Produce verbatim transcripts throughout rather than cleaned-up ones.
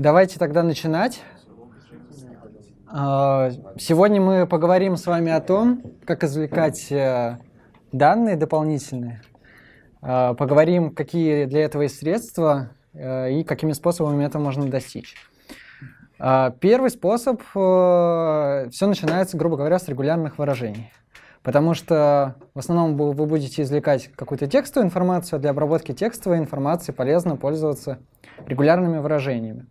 Давайте тогда начинать. Сегодня мы поговорим с вами о том, как извлекать данные дополнительные. Поговорим, какие для этого есть средства и какими способами это можно достичь. Первый способ, все начинается, грубо говоря, с регулярных выражений. Потому что в основном вы будете извлекать какую-то текстовую информацию, а для обработки текстовой информации полезно пользоваться регулярными выражениями.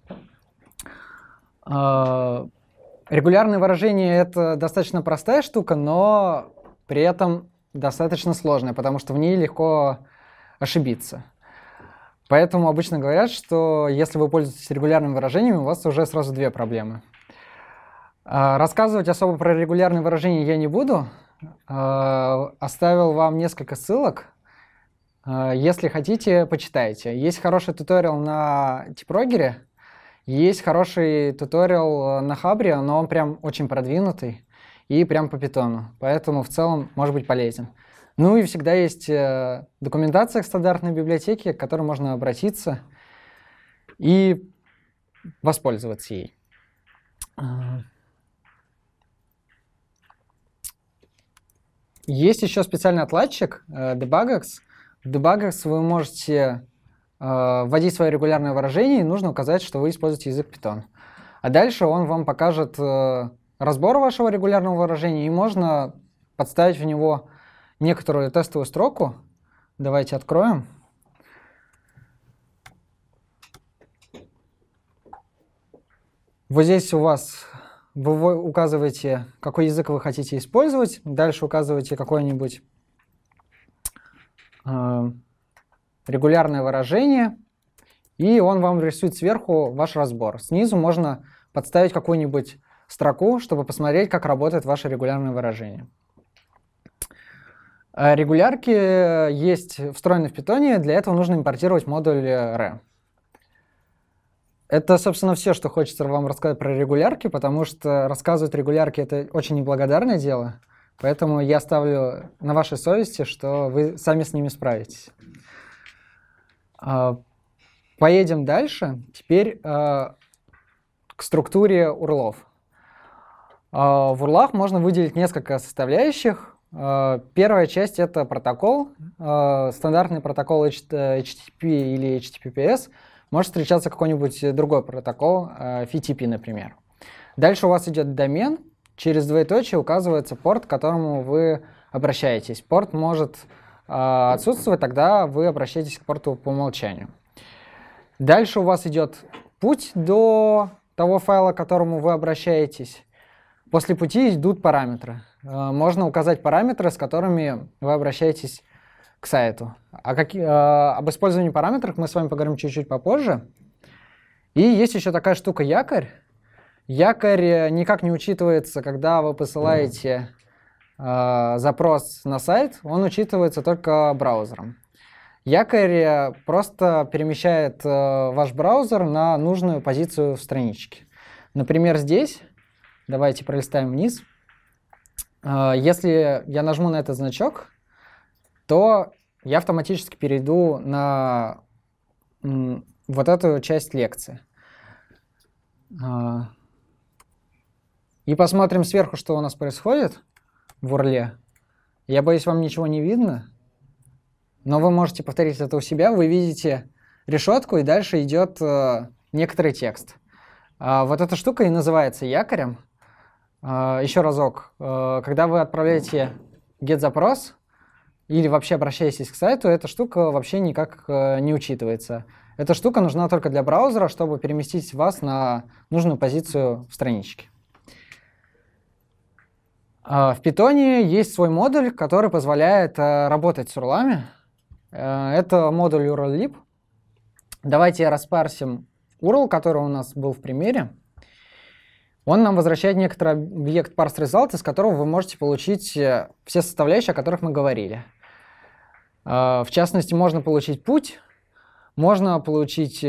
Регулярные выражения — это достаточно простая штука, но при этом достаточно сложная, потому что в ней легко ошибиться. Поэтому обычно говорят, что если вы пользуетесь регулярными выражениями, у вас уже сразу две проблемы. Рассказывать особо про регулярные выражения я не буду. Оставил вам несколько ссылок. Если хотите, почитайте. Есть хороший туториал на T-proger, есть хороший туториал на Habr, но он прям очень продвинутый и прям по питону. Поэтому в целом может быть полезен. Ну и всегда есть документация к стандартной библиотеке, к которой можно обратиться и воспользоваться ей. Есть еще специальный отладчик DebuggEx. В DebuggEx вы можете э, вводить свои регулярные выражения, и нужно указать, что вы используете язык Python. А дальше он вам покажет э, разбор вашего регулярного выражения, и можно подставить в него некоторую тестовую строку. Давайте откроем. Вот здесь у вас... Вы указываете, какой язык вы хотите использовать, дальше указываете какое-нибудь э, регулярное выражение, и он вам рисует сверху ваш разбор. Снизу можно подставить какую-нибудь строку, чтобы посмотреть, как работает ваше регулярное выражение. Регулярки есть встроены в Python, для этого нужно импортировать модуль re. Это, собственно, все, что хочется вам рассказать про регулярки, потому что рассказывать регулярки — это очень неблагодарное дело, поэтому я ставлю на вашей совести, что вы сами с ними справитесь. Поедем дальше. Теперь к структуре урлов. В урлах можно выделить несколько составляющих. Первая часть — это протокол. Стандартный протокол эйч ти ти пи или эйч ти ти пи эс — может встречаться какой-нибудь другой протокол, эф ти пи, например. Дальше у вас идет домен, через двоеточие указывается порт, к которому вы обращаетесь. Порт может э, отсутствовать, тогда вы обращаетесь к порту по умолчанию. Дальше у вас идет путь до того файла, к которому вы обращаетесь. После пути идут параметры. Э, можно указать параметры, с которыми вы обращаетесь к сайту. А как, э, об использовании параметров мы с вами поговорим чуть-чуть попозже. И есть еще такая штука якорь. Якорь никак не учитывается, когда вы посылаете э, запрос на сайт, он учитывается только браузером. Якорь просто перемещает э, ваш браузер на нужную позицию в страничке. Например, здесь, давайте пролистаем вниз, э, если я нажму на этот значок, то я автоматически перейду на вот эту часть лекции. И посмотрим сверху, что у нас происходит в урле. Я боюсь, вам ничего не видно, но вы можете повторить это у себя. Вы видите решетку, и дальше идет некоторый текст. Вот эта штука и называется якорем. Еще разок. Когда вы отправляете get-запрос, или вообще обращаетесь к сайту, эта штука вообще никак не учитывается. Эта штука нужна только для браузера, чтобы переместить вас на нужную позицию в страничке. В Python есть свой модуль, который позволяет работать с урлами. Это модуль ю ар эл-lib. Давайте распарсим урл, который у нас был в примере. Он нам возвращает некоторый объект parseResult, из которого вы можете получить все составляющие, о которых мы говорили. В частности, можно получить путь, можно получить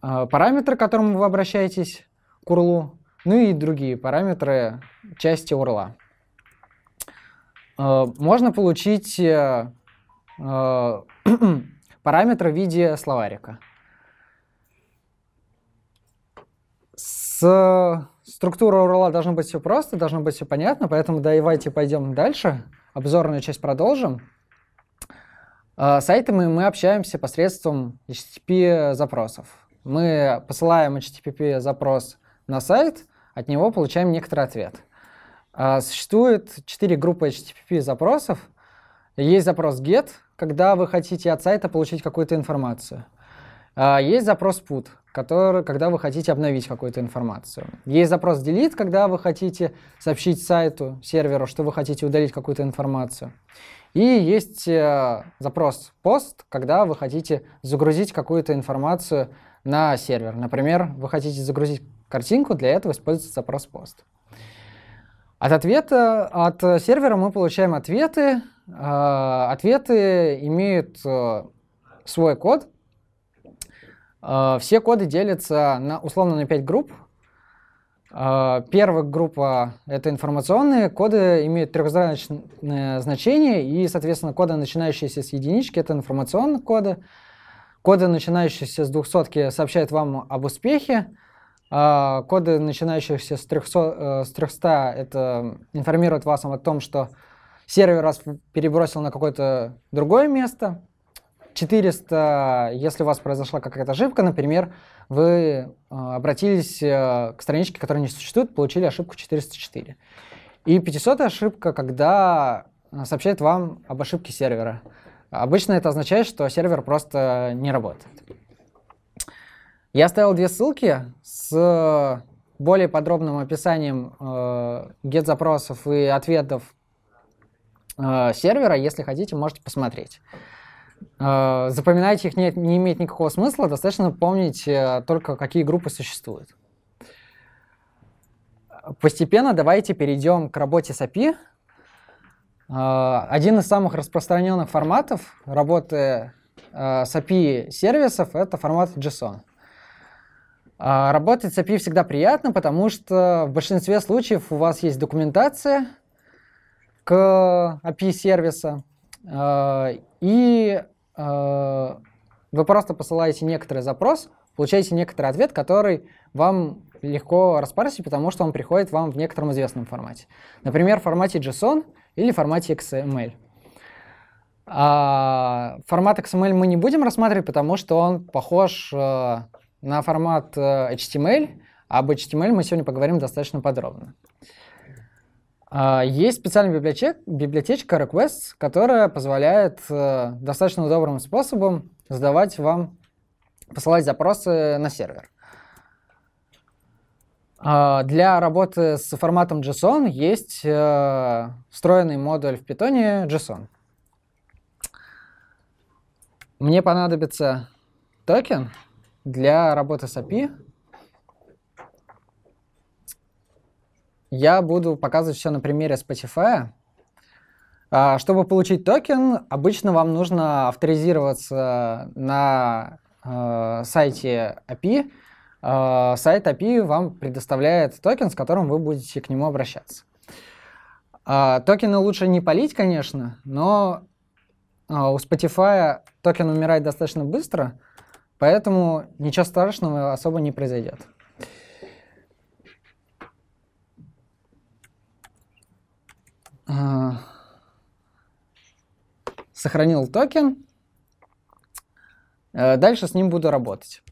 параметры, к которым вы обращаетесь, к урлу, ну и другие параметры части урла. Можно получить параметры в виде словарика. С структурой ю ар эл должно быть все просто, должно быть все понятно, поэтому давайте пойдем дальше. Обзорную часть продолжим. С сайтами мы общаемся посредством эйч ти ти пи-запросов. Мы посылаем эйч ти ти пи-запрос на сайт, от него получаем некоторый ответ. Существует четыре группы эйч ти ти пи-запросов. Есть запрос get, когда вы хотите от сайта получить какую-то информацию. Есть запрос put, который, когда вы хотите обновить какую-то информацию. Есть запрос delete, когда вы хотите сообщить сайту, серверу, что вы хотите удалить какую-то информацию. И есть э, запрос post, когда вы хотите загрузить какую-то информацию на сервер. Например, вы хотите загрузить картинку, для этого используется запрос post. От ответа, от сервера мы получаем ответы. Э, ответы имеют э, свой код. Все коды делятся на, условно на пять групп. Первая группа — это информационные. Коды имеют трехзначное значение, и, соответственно, коды, начинающиеся с единички — это информационные коды. Коды, начинающиеся с двухсотки, сообщают вам об успехе. Коды, начинающиеся с трехсот, с трехсот, это информируют вас о том, что сервер вас перебросил на какое-то другое место. четыреста, если у вас произошла какая-то ошибка, например, вы обратились к страничке, которая не существует, получили ошибку четыреста четыре. И пятисотая ошибка, когда сообщает вам об ошибке сервера. Обычно это означает, что сервер просто не работает. Я оставил две ссылки с более подробным описанием get-запросов и ответов сервера. Если хотите, можете посмотреть. Запоминать их не, не имеет никакого смысла, достаточно помнить только, какие группы существуют. Постепенно давайте перейдем к работе с эй пи ай. Один из самых распространенных форматов работы с эй пи ай сервисов — это формат JSON. Работать с эй пи ай всегда приятно, потому что в большинстве случаев у вас есть документация к эй пи ай сервиса, и э, вы просто посылаете некоторый запрос, получаете некоторый ответ, который вам легко распарсить, потому что он приходит вам в некотором известном формате. Например, в формате JSON или в формате икс эм эль. А, формат икс эм эль мы не будем рассматривать, потому что он похож э, на формат э, эйч ти эм эль. Об эйч ти эм эль мы сегодня поговорим достаточно подробно. Есть специальная библиотечка, библиотечка Requests, которая позволяет э, достаточно добрым способом задавать вам, посылать запросы на сервер. Э, для работы с форматом JSON есть э, встроенный модуль в Python JSON. Мне понадобится токен для работы с эй пи ай. Я буду показывать все на примере Spotify. Чтобы получить токен, обычно вам нужно авторизироваться на э, сайте эй пи ай. Э, сайт эй пи ай вам предоставляет токен, с которым вы будете к нему обращаться. Э, токены лучше не палить, конечно, но э, у Spotify токен умирает достаточно быстро, поэтому ничего страшного особо не произойдет. Сохранил токен. Дальше с ним буду работать.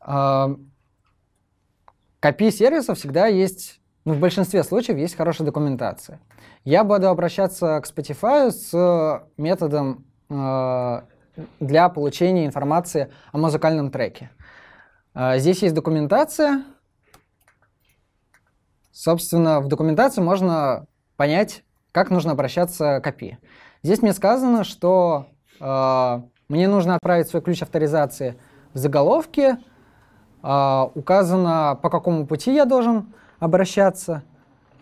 К эй пи ай сервисов всегда есть, ну, в большинстве случаев есть хорошая документация. Я буду обращаться к Spotify с методом для получения информации о музыкальном треке. Здесь есть документация. Собственно, в документации можно понять, как нужно обращаться к эй пи ай. Здесь мне сказано, что э, мне нужно отправить свой ключ авторизации в заголовке. Э, указано, по какому пути я должен обращаться.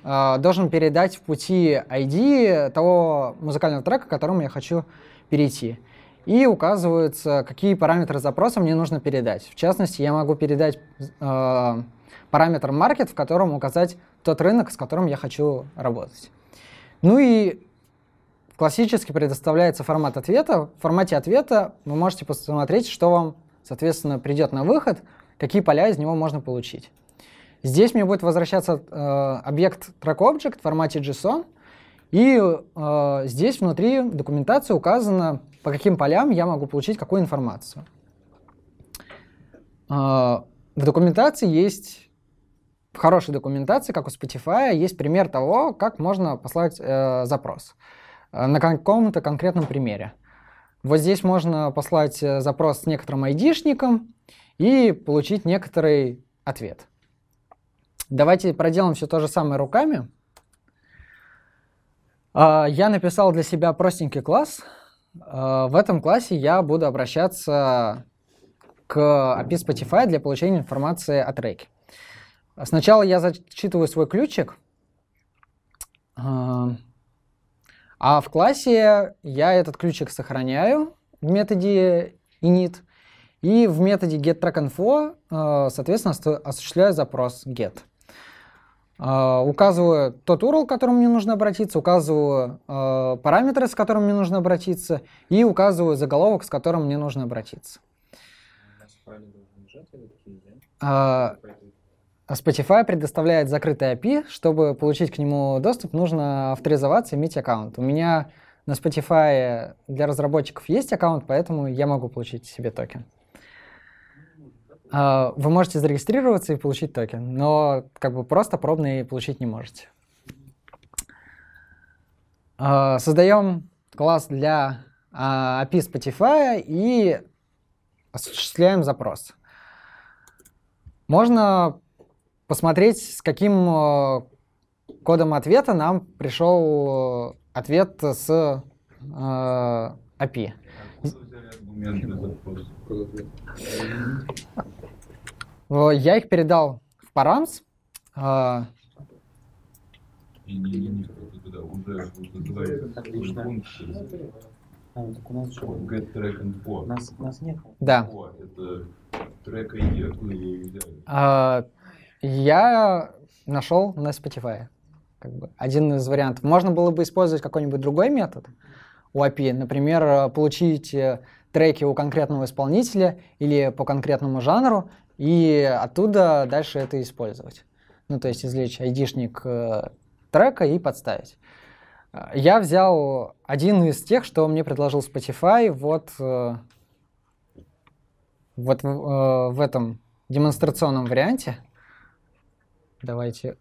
Э, должен передать в пути ай ди того музыкального трека, к которому я хочу перейти. И указываются, какие параметры запроса мне нужно передать. В частности, я могу передать э, параметр market, в котором указать тот рынок, с которым я хочу работать. Ну и классически предоставляется формат ответа. В формате ответа вы можете посмотреть, что вам, соответственно, придет на выход, какие поля из него можно получить. Здесь мне будет возвращаться э, объект trackObject в формате JSON, и э, здесь внутри документации указано, по каким полям я могу получить какую информацию. Э, в документации есть... В хорошей документации, как у Spotify, есть пример того, как можно послать э, запрос э, на каком-то конкретном примере. Вот здесь можно послать запрос с некоторым айдишником и получить некоторый ответ. Давайте проделаем все то же самое руками. Э, я написал для себя простенький класс. Э, в этом классе я буду обращаться к эй пи ай Spotify для получения информации о треке. Сначала я зачитываю свой ключик, а в классе я этот ключик сохраняю в методе init, и в методе getTrackInfo, соответственно, осуществляю запрос get. Указываю тот ю ар эл, к которому мне нужно обратиться, указываю параметры, с которыми мне нужно обратиться, и указываю заголовок, с которым мне нужно обратиться. Spotify предоставляет закрытый эй пи ай. Чтобы получить к нему доступ, нужно авторизоваться и иметь аккаунт. У меня на Spotify для разработчиков есть аккаунт, поэтому я могу получить себе токен. Вы можете зарегистрироваться и получить токен, но как бы просто пробный получить не можете. Создаем класс для эй пи ай Spotify и осуществляем запрос. Можно посмотреть, с каким кодом ответа нам пришел ответ с э, эй пи ай. Я их передал в парамс. Да. Я нашел на Spotify как бы один из вариантов. Можно было бы использовать какой-нибудь другой метод у эй пи ай, например, получить треки у конкретного исполнителя или по конкретному жанру, и оттуда дальше это использовать. Ну, то есть извлечь айдишник трека и подставить. Я взял один из тех, что мне предложил Spotify вот, вот в этом демонстрационном варианте. Давайте.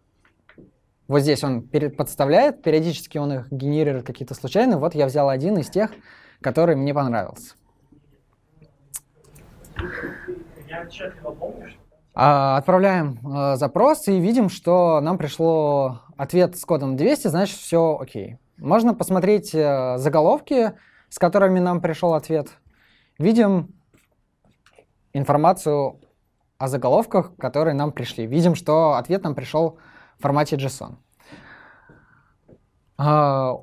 Вот здесь он подставляет, периодически он их генерирует какие-то случайные. Вот я взял один из тех, который мне понравился. Я отчетливо помню, что... а, отправляем а, запрос и видим, что нам пришло ответ с кодом двести, значит, все окей. Можно посмотреть а, заголовки, с которыми нам пришел ответ. Видим информацию о заголовках, которые нам пришли. Видим, что ответ нам пришел в формате JSON. Uh,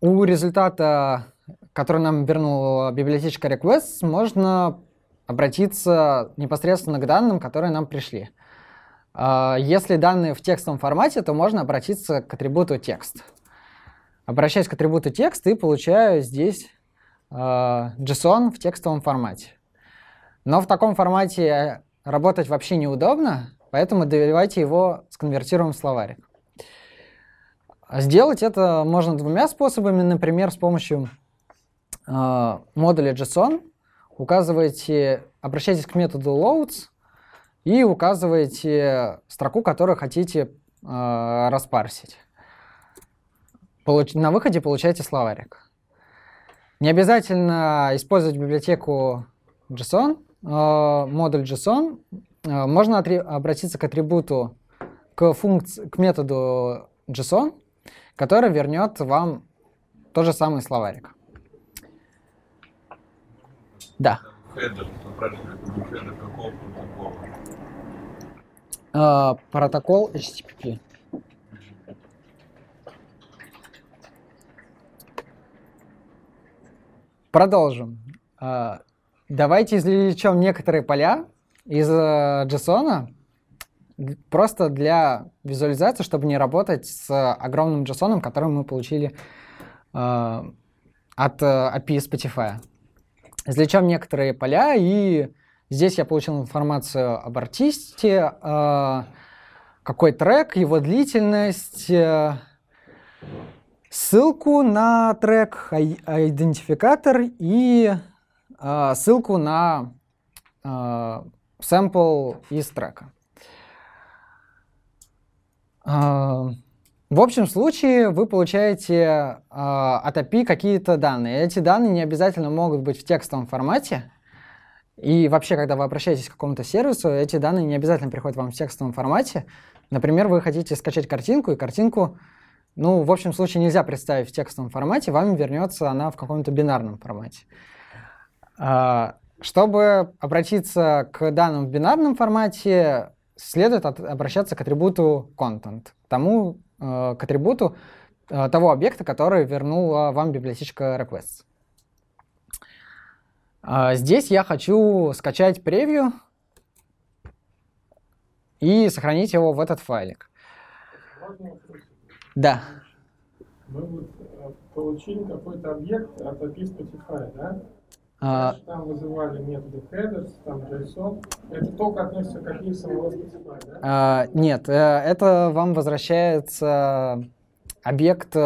у результата, который нам вернула библиотечка Requests, можно обратиться непосредственно к данным, которые нам пришли. Uh, если данные в текстовом формате, то можно обратиться к атрибуту текст. Обращаясь к атрибуту текст, и получаю здесь uh, JSON в текстовом формате. Но в таком формате работать вообще неудобно, поэтому давайте его сконвертируем в словарик. Сделать это можно двумя способами. Например, с помощью э, модуля JSON указываете, обращайтесь к методу loads и указываете строку, которую хотите э, распарсить. Получ- на выходе получаете словарик. Не обязательно использовать библиотеку JSON, модуль JSON, можно обратиться к атрибуту, к функции, к методу JSON, который вернет вам тот же самый словарик. Да. Uh, протокол эйч ти ти пи. Продолжим. Uh, Давайте извлечем некоторые поля из JSON просто для визуализации, чтобы не работать с огромным JSON, который мы получили э, от эй пи ай Spotify. Извлечем некоторые поля и Здесь я получил информацию об артисте, какой трек, его длительность, ссылку на трек, идентификатор и ссылку на сэмпл из трека. В общем случае вы получаете э, от эй пи ай какие-то данные. Эти данные не обязательно могут быть в текстовом формате. И вообще, когда вы обращаетесь к какому-то сервису, эти данные не обязательно приходят вам в текстовом формате. Например, вы хотите скачать картинку, и картинку, ну, в общем случае нельзя представить в текстовом формате, вам вернется она в каком-то бинарном формате. Э, чтобы обратиться к данным в бинарном формате, следует от, обращаться к атрибуту content, к тому, к атрибуту того объекта, который вернула вам библиотечка Requests. Здесь я хочу скачать превью и сохранить его в этот файлик. Да. Мы вот получили какой-то объект от эй пи ай Spotify, да? А... Там вызывали методы headers, там JSON. Это только относится к эй пи ай самого Spotify, да? А, нет, это вам возвращается объект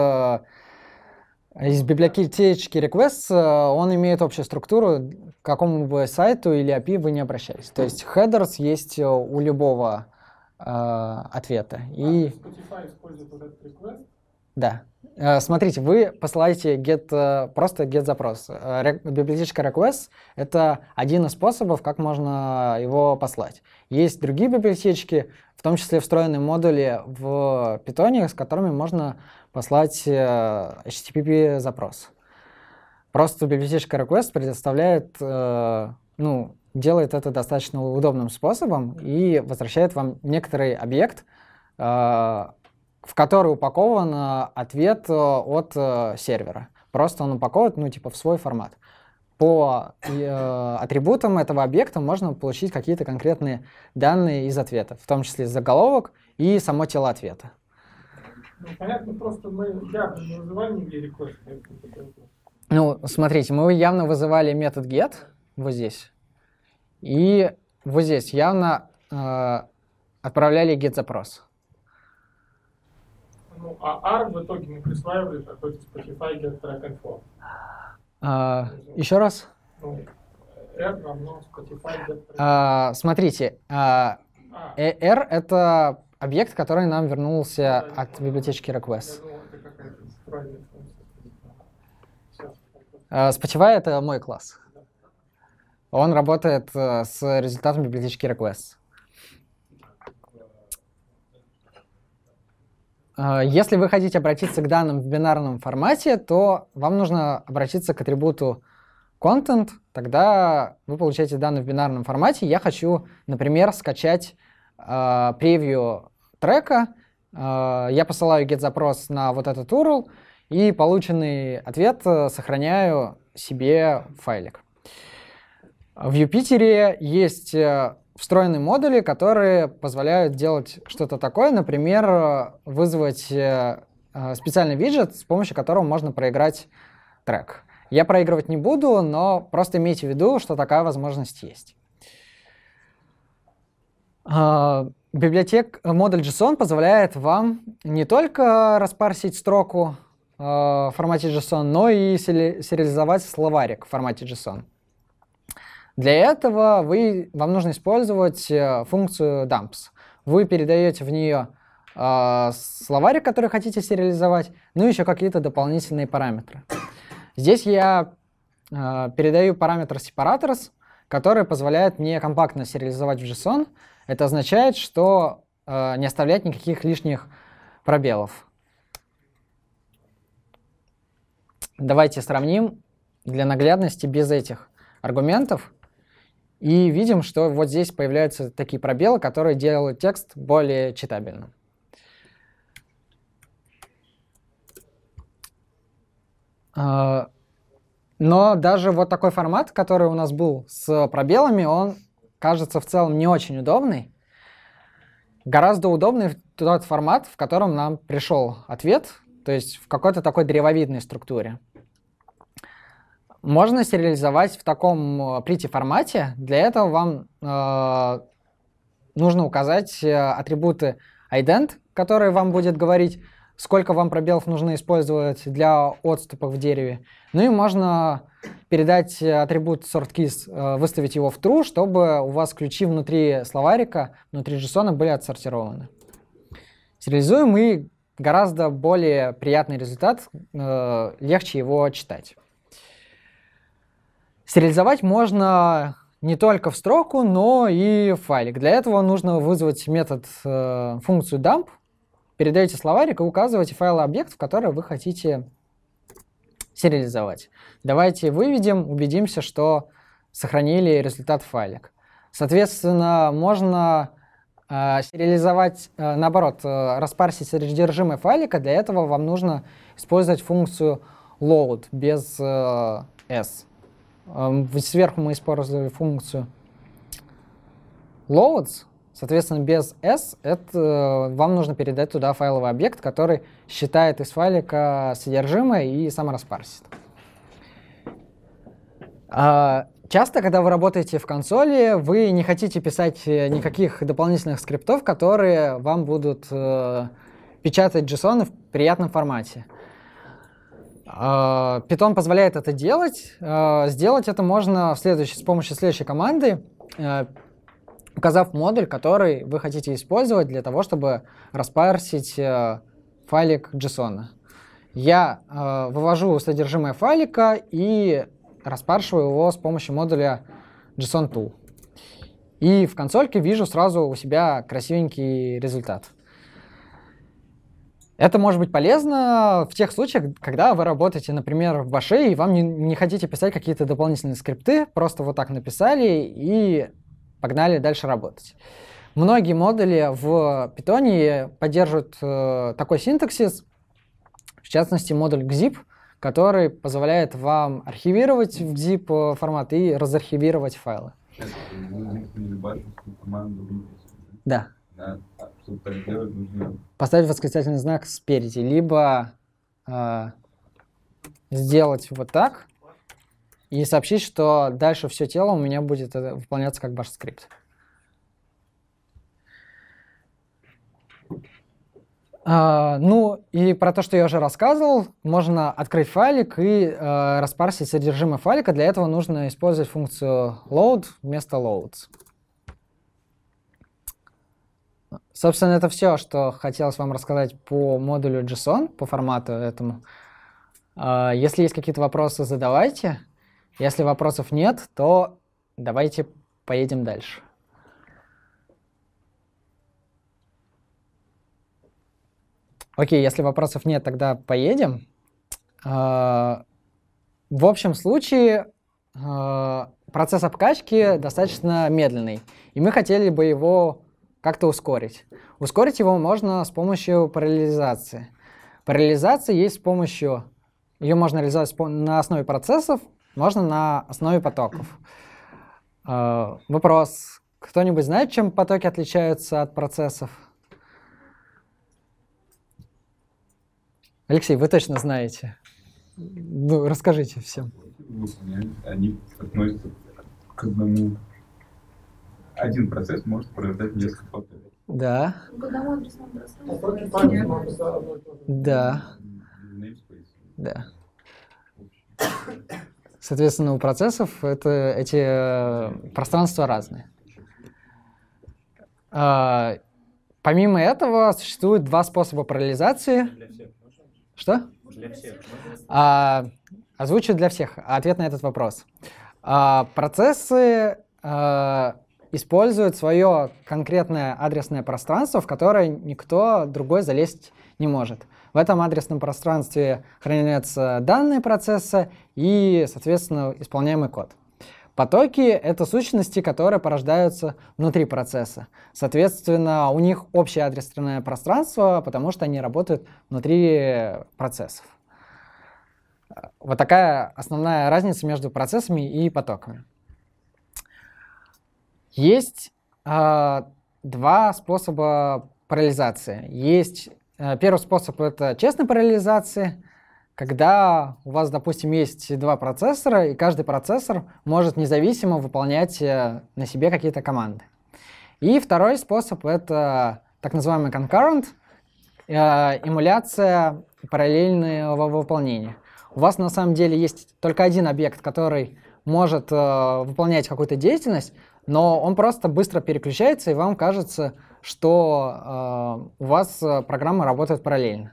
из библиотечки Requests. Он имеет общую структуру, к какому бы сайту или эй пи ай вы не обращались. То есть headers есть у любого а, ответа. А И... Spotify использует вот этот request? Да. Смотрите, вы посылаете get, просто get-запрос. Библиотечка request — это один из способов, как можно его послать. Есть другие библиотечки, в том числе встроенные модули в Python, с которыми можно послать эйч ти ти пи-запрос. Просто библиотечка request предоставляет, ну, делает это достаточно удобным способом и возвращает вам некоторый объект, в который упакован ответ от сервера. Просто он упаковывает, ну, типа, в свой формат. По э, атрибутам этого объекта можно получить какие-то конкретные данные из ответа, в том числе заголовок и само тело ответа. Ну, понятно, просто мы явно не вызывали нигде request. Ну, смотрите, мы явно вызывали метод get вот здесь. И вот здесь явно э, отправляли get-запрос. Ну, а R в итоге мы присваивали какой-то Spotify get track info. А, еще раз. Ну, R равно Spotify get track. А, смотрите, а, а. R — это объект, который нам вернулся от библиотечки request. Spotify — это мой класс. Он работает с результатом библиотечки request. Если вы хотите обратиться к данным в бинарном формате, то вам нужно обратиться к атрибуту content, тогда вы получаете данные в бинарном формате. Я хочу, например, скачать э, превью трека. Э, я посылаю get-запрос на вот этот ю ар эл и полученный ответ сохраняю себе в файлик. В Jupyter есть встроенные модули, которые позволяют делать что-то такое, например, вызвать специальный виджет, с помощью которого можно проиграть трек. Я проигрывать не буду, но просто имейте в виду, что такая возможность есть. Библиотек, модуль JSON позволяет вам не только распарсить строку в формате JSON, но и сериализовать словарик в формате JSON. Для этого вы, вам нужно использовать функцию dumps. Вы передаете в нее э, словарик, который хотите сериализовать, ну и еще какие-то дополнительные параметры. Здесь я э, передаю параметр separators, который позволяет мне компактно сериализовать в JSON. Это означает, что э, не оставлять никаких лишних пробелов. Давайте сравним для наглядности без этих аргументов. И видим, что вот здесь появляются такие пробелы, которые делают текст более читабельным. Но даже вот такой формат, который у нас был с пробелами, он кажется в целом не очень удобный. Гораздо удобнее тот формат, в котором нам пришел ответ, то есть в какой-то такой древовидной структуре. можно сериализовать в таком pretty формате. Для этого вам э, нужно указать атрибуты ident, которые вам будет говорить, сколько вам пробелов нужно использовать для отступов в дереве. Ну и можно передать атрибут sortKeys, выставить его в true, чтобы у вас ключи внутри словарика, внутри JSON были отсортированы. Сериализуем, и гораздо более приятный результат, легче его читать. Сериализовать можно не только в строку, но и в файлик. Для этого нужно вызвать метод, функцию dump, передаете словарик и указываете файл-объект, в который вы хотите сериализовать. Давайте выведем, убедимся, что сохранили результат файлик. Соответственно, можно э, сериализовать, э, наоборот, э, распарсить содержимое файлика. Для этого вам нужно использовать функцию load без э, s. Э, сверху мы использовали функцию loads. Соответственно, без S это, вам нужно передать туда файловый объект, который считает из файлика содержимое и сам распарсит. Часто, когда вы работаете в консоли, вы не хотите писать никаких дополнительных скриптов, которые вам будут печатать JSON в приятном формате. Python позволяет это делать. Сделать это можно в следующей, с помощью следующей команды, указав модуль, который вы хотите использовать для того, чтобы распарсить э, файлик JSON. Я э, вывожу содержимое файлика и распаршиваю его с помощью модуля JSON-Tool. И в консольке вижу сразу у себя красивенький результат. Это может быть полезно в тех случаях, когда вы работаете, например, в баше, и вам не, не хотите писать какие-то дополнительные скрипты, просто вот так написали и погнали дальше работать. Многие модули в Python поддерживают э, такой синтаксис, в частности модуль gzip, который позволяет вам архивировать в gzip формат и разархивировать файлы. Да. Да. Поставить восклицательный знак спереди, либо э, сделать вот так. И сообщить, что дальше все тело у меня будет выполняться как баш-скрипт. А, ну, и про то, что я уже рассказывал, можно открыть файлик и а, распарсить содержимое файлика. Для этого нужно использовать функцию load вместо loads. Собственно, это все, что хотелось вам рассказать по модулю JSON, по формату этому. А, если есть какие-то вопросы, задавайте. Если вопросов нет, то давайте поедем дальше. Окей, если вопросов нет, тогда поедем. В общем случае процесс обкачки достаточно медленный, и мы хотели бы его как-то ускорить. Ускорить его можно с помощью параллелизации. Параллелизация есть с помощью... Ее можно реализовать на основе процессов, можно на основе потоков. Э, вопрос. Кто-нибудь знает, чем потоки отличаются от процессов? Алексей, вы точно знаете. Ну, расскажите всем. Они относятся к одному. Один процесс может порождать несколько потоков. Да. Да. Да. Соответственно, у процессов это, эти э, пространства разные. Э, помимо этого, существует два способа параллелизации. Для всех. Что? Для всех. Э, озвучу для всех ответ на этот вопрос. Э, процессы э, используют свое конкретное адресное пространство, в которое никто другой залезть не может. В этом адресном пространстве хранятся данные процесса и, соответственно, исполняемый код. Потоки — это сущности, которые порождаются внутри процесса. Соответственно, у них общее адресное пространство, потому что они работают внутри процессов. Вот такая основная разница между процессами и потоками. Есть э, два способа параллелизации. Есть Первый способ — это честная параллелизация. когда у вас, допустим, есть два процессора, и каждый процессор может независимо выполнять на себе какие-то команды. И второй способ — это так называемый concurrent, э, эмуляция параллельного выполнения. У вас на самом деле есть только один объект, который может э, выполнять какую-то деятельность, но он просто быстро переключается, и вам кажется, что э, у вас программа работает параллельно.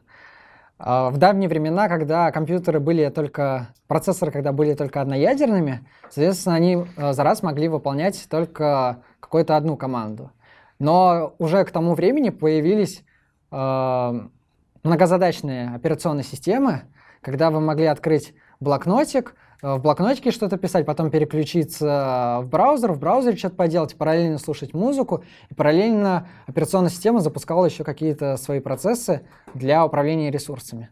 Э, в давние времена, когда компьютеры были только, процессоры, когда были только одноядерными, соответственно, они э, за раз могли выполнять только какую-то одну команду. Но уже к тому времени появились э, многозадачные операционные системы, когда вы могли открыть блокнотик, в блокнотике что-то писать, потом переключиться в браузер, в браузере что-то поделать, параллельно слушать музыку, и параллельно операционная система запускала еще какие-то свои процессы для управления ресурсами.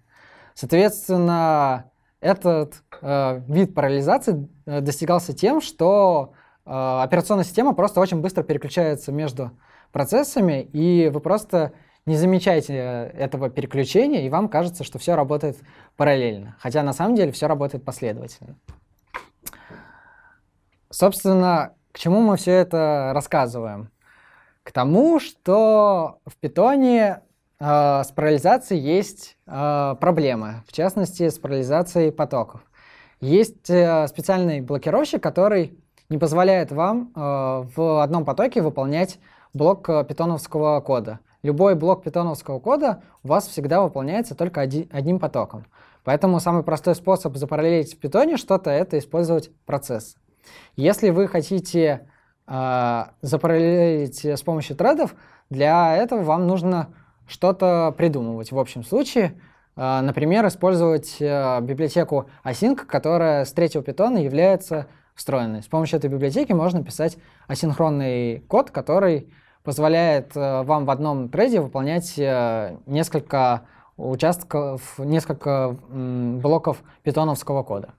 Соответственно, этот э, вид параллелизации достигался тем, что э, операционная система просто очень быстро переключается между процессами, и вы просто не замечаете этого переключения, и вам кажется, что все работает параллельно. Хотя на самом деле все работает последовательно. Собственно, к чему мы все это рассказываем? К тому, что в Python э, с параллелизацией есть э, проблемы, в частности, с параллелизацией потоков. Есть э, специальный блокировщик, который не позволяет вам э, в одном потоке выполнять блок э, питоновского кода. Любой блок питоновского кода у вас всегда выполняется только оди, одним потоком. Поэтому самый простой способ запараллелить в питоне что-то — это использовать процесс. Если вы хотите э, запараллелить с помощью тредов, для этого вам нужно что-то придумывать. В общем случае, э, например, использовать э, библиотеку async, которая с третьего питона является встроенной. С помощью этой библиотеки можно писать асинхронный код, который позволяет э, вам в одном треде выполнять э, несколько участков, несколько м, блоков питоновского кода.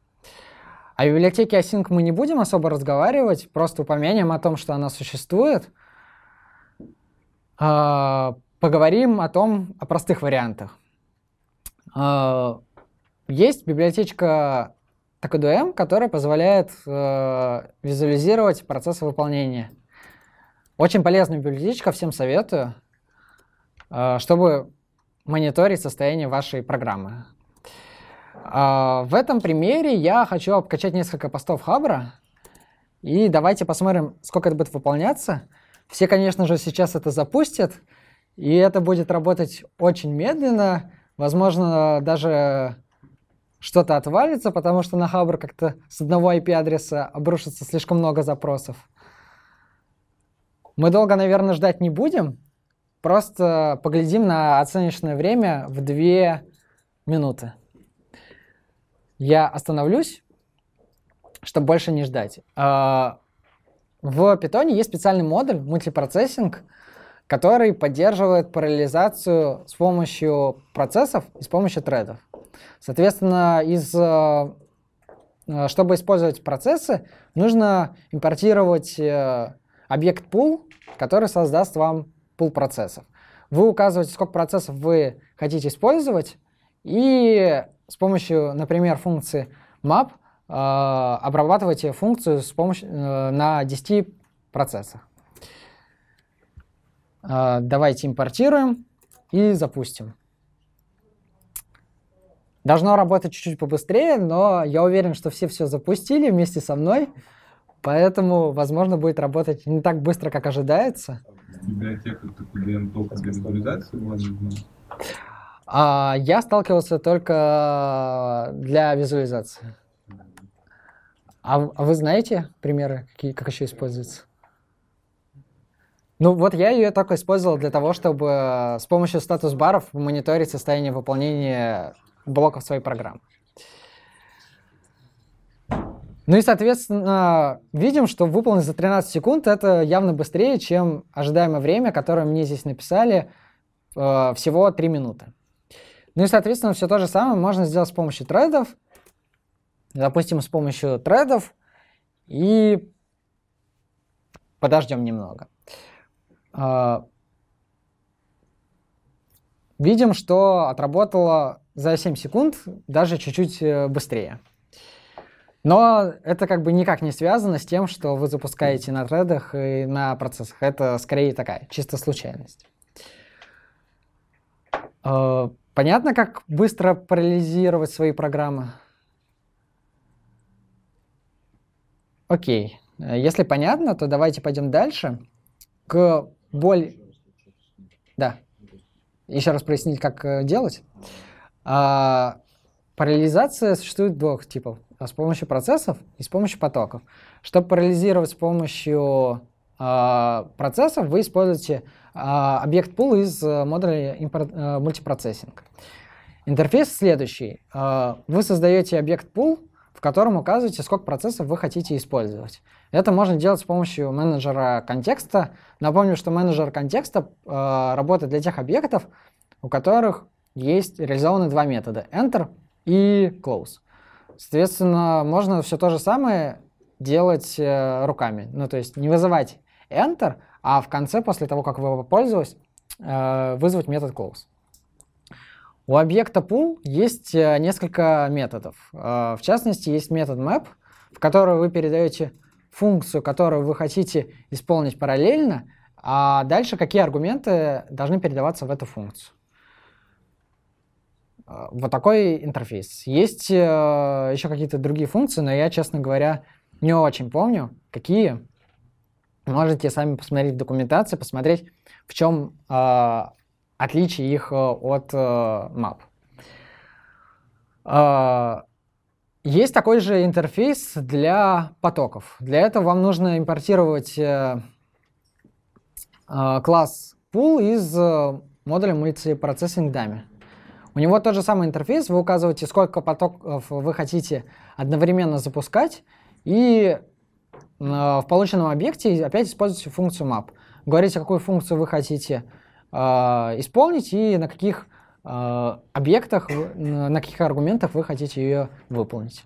О библиотеке async мы не будем особо разговаривать, просто упомянем о том, что она существует. Э, поговорим о том, о простых вариантах. Э, есть библиотечка taqdm, которая позволяет э, визуализировать процессы выполнения. Очень полезная библиотечка, всем советую, чтобы мониторить состояние вашей программы. В этом примере я хочу обкачать несколько постов Habr, и давайте посмотрим, сколько это будет выполняться. Все, конечно же, сейчас это запустят, и это будет работать очень медленно, возможно, даже что-то отвалится, потому что на Habr как-то с одного ай пи адреса обрушится слишком много запросов. Мы долго, наверное, ждать не будем, просто поглядим на оценочное время в две минуты. Я остановлюсь, чтобы больше не ждать. В Python есть специальный модуль multiprocessing, который поддерживает параллелизацию с помощью процессов и с помощью тредов. Соответственно, из... чтобы использовать процессы, нужно импортировать объект pool, который создаст вам пул процессов. Вы указываете, сколько процессов вы хотите использовать, и с помощью, например, функции map э, обрабатываете функцию с помощью, э, на десяти процессах. Э, давайте импортируем и запустим. Должно работать чуть-чуть побыстрее, но я уверен, что все все запустили вместе со мной. Поэтому, возможно, будет работать не так быстро, как ожидается. Библиотека taqdm только для визуализации нужна? А, я сталкивался только для визуализации. А, а вы знаете примеры, какие, как еще используется? Ну вот я ее только использовал для того, чтобы с помощью статус-баров мониторить состояние выполнения блоков своей программы. Ну и, соответственно, видим, что выполнить за тринадцать секунд это явно быстрее, чем ожидаемое время, которое мне здесь написали, э, всего три минуты. Ну и, соответственно, все то же самое можно сделать с помощью тредов. Допустим, с помощью тредов. И подождем немного. Э, видим, что отработало за семь секунд, даже чуть-чуть быстрее. Но это как бы никак не связано с тем, что вы запускаете на тредах и на процессах. Это скорее такая чисто случайность. Понятно, как быстро парализировать свои программы? Окей. Если понятно, то давайте пойдем дальше. К более... Да. Еще раз прояснить, как делать. Парализация существует двух типов. С помощью процессов и с помощью потоков. Чтобы парализировать с помощью э, процессов, вы используете э, объект пул из э, модуля э, мультипроцессинг. Интерфейс следующий. Э, вы создаете объект пул, в котором указываете, сколько процессов вы хотите использовать. Это можно делать с помощью менеджера контекста. Напомню, что менеджер контекста э, работает для тех объектов, у которых есть реализованы два метода — enter и close. Соответственно, можно все то же самое делать э, руками. Ну, то есть не вызывать enter, а в конце, после того, как вы его пользовались, э, вызвать метод close. У объекта pool есть э, несколько методов. Э, в частности, есть метод map, в который вы передаете функцию, которую вы хотите исполнить параллельно, а дальше какие аргументы должны передаваться в эту функцию. Вот такой интерфейс. Есть э, еще какие-то другие функции, но я, честно говоря, не очень помню, какие. Можете сами посмотреть в документации, посмотреть, в чем э, отличие их от э, map. Э, есть такой же интерфейс для потоков. Для этого вам нужно импортировать э, э, класс pool из э, модуля мультипроцессинг дами. У него тот же самый интерфейс, вы указываете, сколько потоков вы хотите одновременно запускать, и э, в полученном объекте опять используете функцию map. Говорите, какую функцию вы хотите э, исполнить и на каких э, объектах, на каких аргументах вы хотите ее выполнить.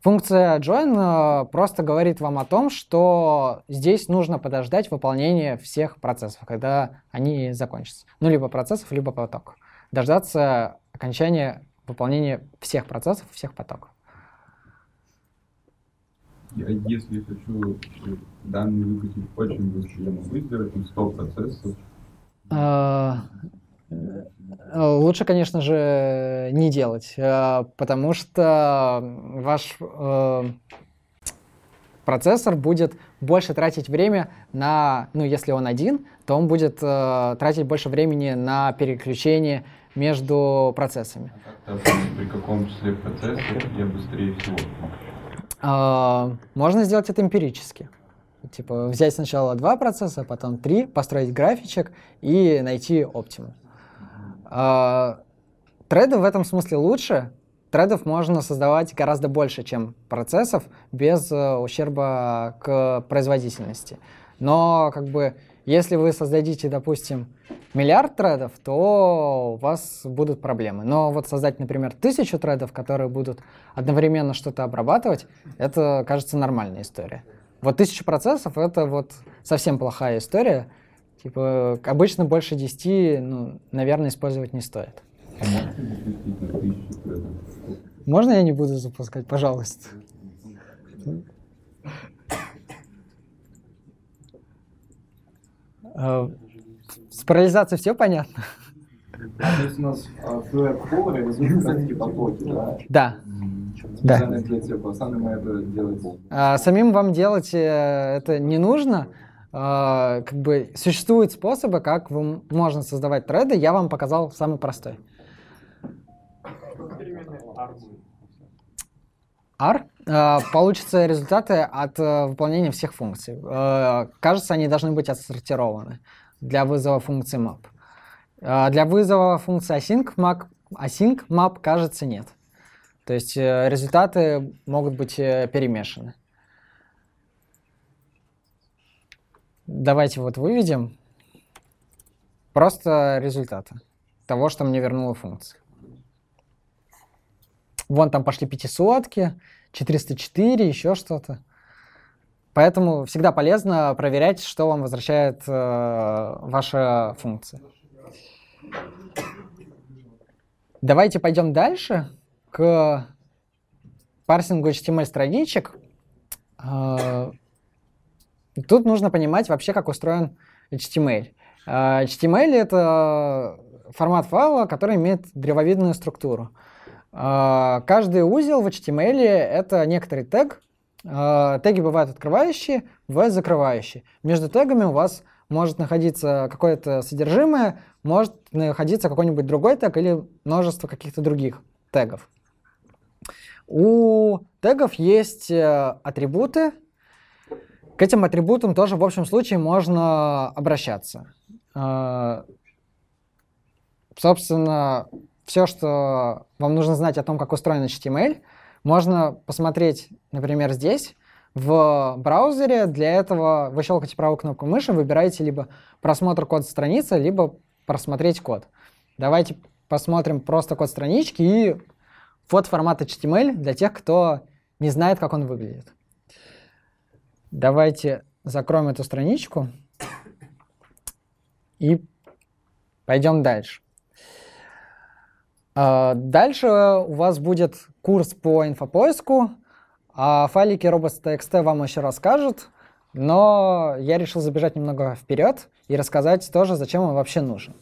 Функция join э, просто говорит вам о том, что здесь нужно подождать выполнение всех процессов, когда они закончатся. Ну, либо процессов, либо потоков. Дождаться окончания выполнения всех процессов, всех потоков. Я, если я хочу данные выкатить очень быстро, я могу сделать сто процессов? А, лучше, конечно же, не делать, потому что ваш процессор будет больше тратить время на, ну, если он один, то он будет э, тратить больше времени на переключение между процессами. А как-то, при каком числе процессов я быстрее всего? Э, можно сделать это эмпирически. Типа взять сначала два процесса, потом три, построить графичек и найти оптимум. Э, треды в этом смысле лучше. Тредов можно создавать гораздо больше, чем процессов, без э, ущерба к производительности. Но, как бы, если вы создадите, допустим, миллиард тредов, то у вас будут проблемы. Но вот создать, например, тысячу тредов, которые будут одновременно что-то обрабатывать, это, кажется, нормальная история. Вот тысячу процессов — это вот совсем плохая история. Типа, обычно больше десяти, ну, наверное, использовать не стоит. Можно я не буду запускать, пожалуйста? С парализацией все понятно? То есть у нас флэр-повары возьмут потоки, да? Да. Да. Самим вам делать это не нужно. Как бы существуют способы, как можно создавать треды. Я вам показал самый простой. R э, получатся результаты от э, выполнения всех функций. Э, кажется, они должны быть отсортированы для вызова функции map. Э, для вызова функции async map, async map кажется, нет. То есть э, результаты могут быть э, перемешаны. Давайте вот выведем просто результаты того, что мне вернула функция. Вон там пошли пятисотки, четыреста четыре, еще что-то. Поэтому всегда полезно проверять, что вам возвращает э, ваша функция. Давайте пойдем дальше к парсингу эйч ти эм эль-страничек. Тут нужно понимать вообще, как устроен эйч ти эм эль. эйч ти эм эль — это формат файла, который имеет древовидную структуру. Каждый узел в эйч ти эм эль — это некоторый тег. Теги бывают открывающие, бывают закрывающие. Между тегами у вас может находиться какое-то содержимое, может находиться какой-нибудь другой тег или множество каких-то других тегов. У тегов есть атрибуты. К этим атрибутам тоже в общем случае можно обращаться. Собственно, все, что вам нужно знать о том, как устроен эйч ти эм эль, можно посмотреть, например, здесь, в браузере. Для этого вы щелкаете правую кнопку мыши, выбираете либо просмотр кода страницы, либо просмотреть код. Давайте посмотрим просто код странички и вот формат эйч ти эм эль для тех, кто не знает, как он выглядит. Давайте закроем эту страничку и пойдем дальше. Дальше у вас будет курс по инфопоиску, а файлики robots.txt вам еще расскажут, но я решил забежать немного вперед и рассказать тоже, зачем он вообще нужен.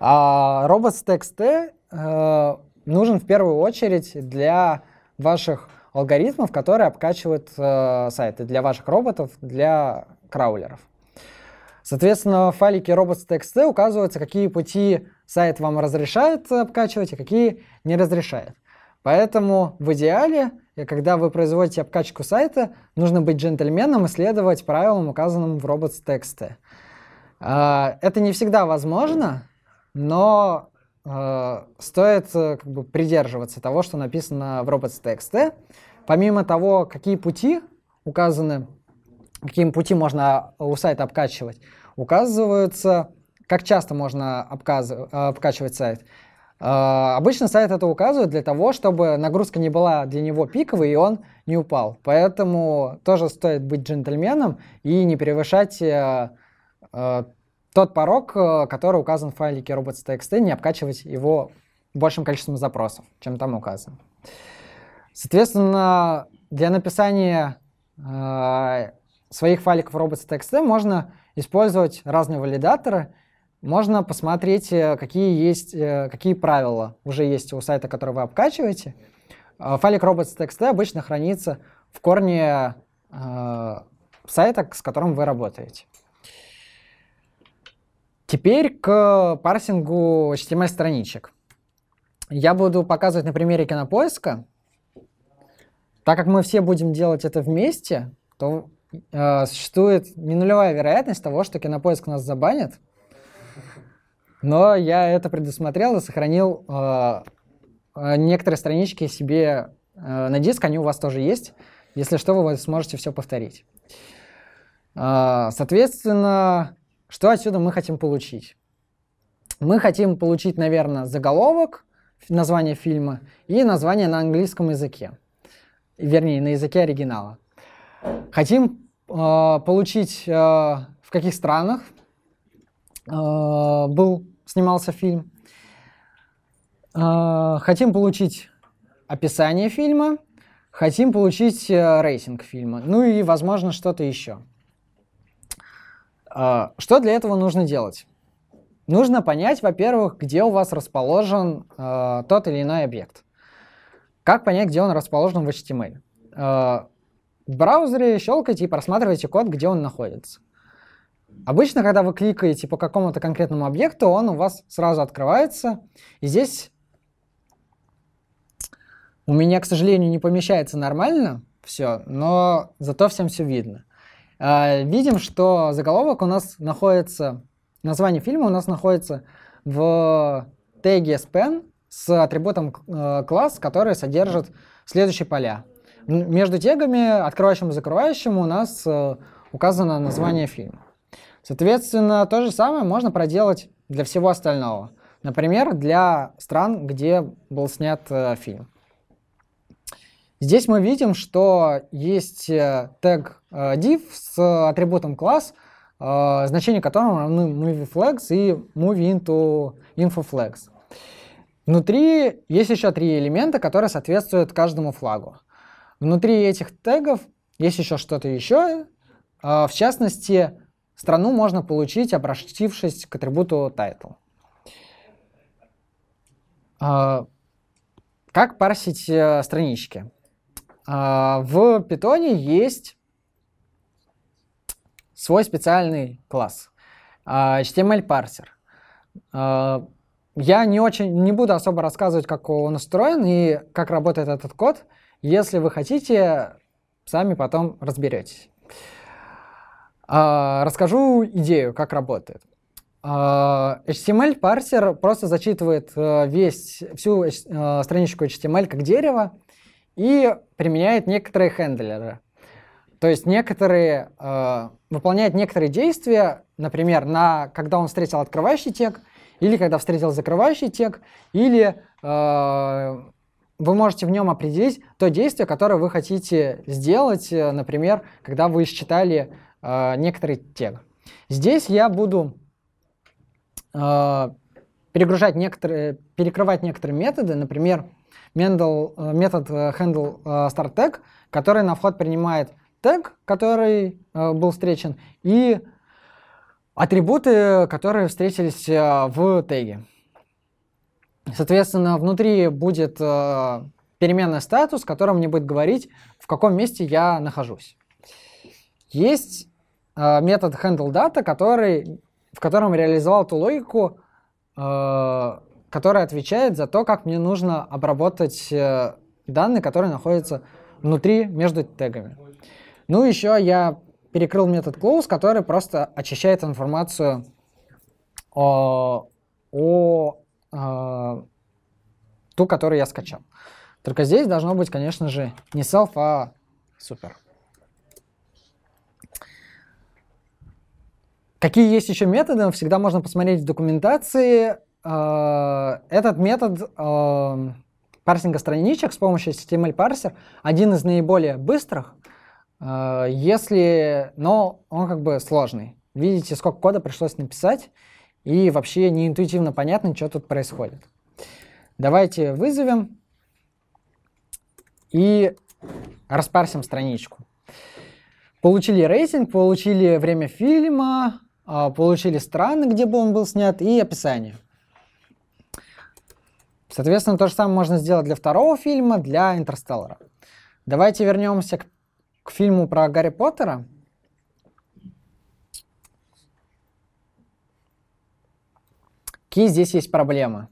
А robots.txt э, нужен в первую очередь для ваших алгоритмов, которые обкачивают э, сайты, для ваших роботов, для краулеров. Соответственно, в файлике robots.txt указываются, какие пути сайт вам разрешает обкачивать, а какие не разрешает. Поэтому в идеале, когда вы производите обкачку сайта, нужно быть джентльменом и следовать правилам, указанным в robots.txt. Это не всегда возможно, но стоит как бы придерживаться того, что написано в robots.txt. Помимо того, какие пути указаны, каким пути можно у сайта обкачивать, указываются, как часто можно обкачивать сайт. Обычно сайт это указывает для того, чтобы нагрузка не была для него пиковой и он не упал. Поэтому тоже стоит быть джентльменом и не превышать тот порог, который указан в файлике robots.txt, не обкачивать его большим количеством запросов, чем там указано. Соответственно, для написания своих файликов robots.txt можно использовать разные валидаторы. Можно посмотреть, какие, есть, какие правила уже есть у сайта, который вы обкачиваете. Файлик robots.txt обычно хранится в корне э, сайта, с которым вы работаете. Теперь к парсингу эйч ти эм эль-страничек. Я буду показывать на примере кинопоиска. Так как мы все будем делать это вместе, то существует не нулевая вероятность того, что кинопоиск нас забанит, но я это предусмотрел и сохранил э, некоторые странички себе э, на диск, они у вас тоже есть, если что, вы сможете все повторить. Э, соответственно, что отсюда мы хотим получить? Мы хотим получить, наверное, заголовок, название фильма и название на английском языке, вернее, на языке оригинала. Хотим э, получить, э, в каких странах э, был, снимался фильм. Э, хотим получить описание фильма. Хотим получить э, рейтинг фильма. Ну и, возможно, что-то еще. Э, что для этого нужно делать? Нужно понять, во-первых, где у вас расположен э, тот или иной объект. Как понять, где он расположен в эйч ти эм эль? Э, В браузере щелкайте и просматривайте код, где он находится. Обычно, когда вы кликаете по какому-то конкретному объекту, он у вас сразу открывается. И здесь у меня, к сожалению, не помещается нормально все, но зато всем все видно. Видим, что заголовок у нас находится, название фильма у нас находится в теге span с атрибутом класс, который содержит следующие поля. Между тегами, открывающим и закрывающим, у нас э, указано название фильма. Соответственно, то же самое можно проделать для всего остального. Например, для стран, где был снят э, фильм. Здесь мы видим, что есть э, тег э, div с э, атрибутом класс, э, значение которого равны movieFlags и movieIntoFlags. Внутри есть еще три элемента, которые соответствуют каждому флагу. Внутри этих тегов есть еще что-то еще. В частности, страну можно получить, обратившись к атрибуту title. Как парсить странички? В Python есть свой специальный класс эйч ти эм эль парсер. Я не очень, не буду особо рассказывать, как он устроен и как работает этот код. Если вы хотите, сами потом разберетесь. Расскажу идею, как работает. эйч ти эм эль парсер просто зачитывает весь, всю страничку эйч ти эм эль как дерево и применяет некоторые хендлеры. То есть некоторые, выполняет некоторые действия, например, на, когда он встретил открывающий тег, или когда встретил закрывающий тег, или э, вы можете в нем определить то действие, которое вы хотите сделать, например, когда вы считали э, некоторый тег. Здесь я буду э, перегружать некоторые, перекрывать некоторые методы, например, мендл, метод handleStartTag, который на вход принимает тег, который э, был встречен, и атрибуты, которые встретились в теге. Соответственно, внутри будет переменная статус, которая мне будет говорить, в каком месте я нахожусь. Есть метод handleData, который, в котором реализовал ту логику, которая отвечает за то, как мне нужно обработать данные, которые находятся внутри между тегами. Ну, еще я перекрыл метод close, который просто очищает информацию о, о, о ту, которую я скачал. Только здесь должно быть, конечно же, не self, а super. Какие есть еще методы? Всегда можно посмотреть в документации. Этот метод парсинга страничек с помощью эйч ти эм эль парсер один из наиболее быстрых. Если, но он как бы сложный. Видите, сколько кода пришлось написать, и вообще не интуитивно понятно, что тут происходит. Давайте вызовем и распарсим страничку. Получили рейтинг, получили время фильма, получили страны, где бы он был снят, и описание. Соответственно, то же самое можно сделать для второго фильма, для Интерстеллара. Давайте вернемся к к фильму про Гарри Поттера. Какие здесь есть проблемы?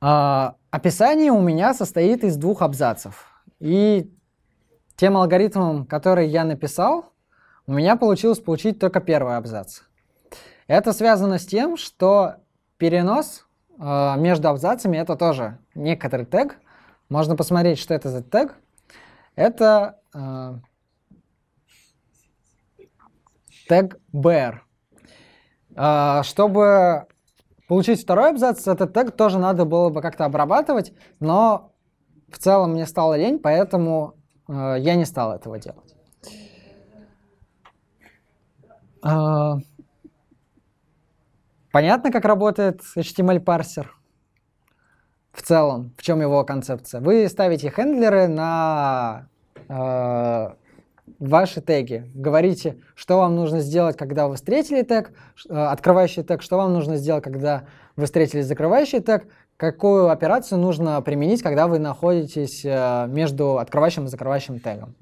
А, описание у меня состоит из двух абзацев. И тем алгоритмом, который я написал, у меня получилось получить только первый абзац. Это связано с тем, что перенос а, между абзацами — это тоже некоторый тег. Можно посмотреть, что это за тег. Это э, тег bear. Э, чтобы получить второй абзац, этот тег тоже надо было бы как-то обрабатывать, но в целом мне стало лень, поэтому э, я не стал этого делать. Э, понятно, как работает эйч ти эм эль парсер? В целом, в чем его концепция? Вы ставите хендлеры на э, ваши теги. Говорите, что вам нужно сделать, когда вы встретили тег, э, открывающий тег, что вам нужно сделать, когда вы встретили закрывающий тег, какую операцию нужно применить, когда вы находитесь э, между открывающим и закрывающим тегом.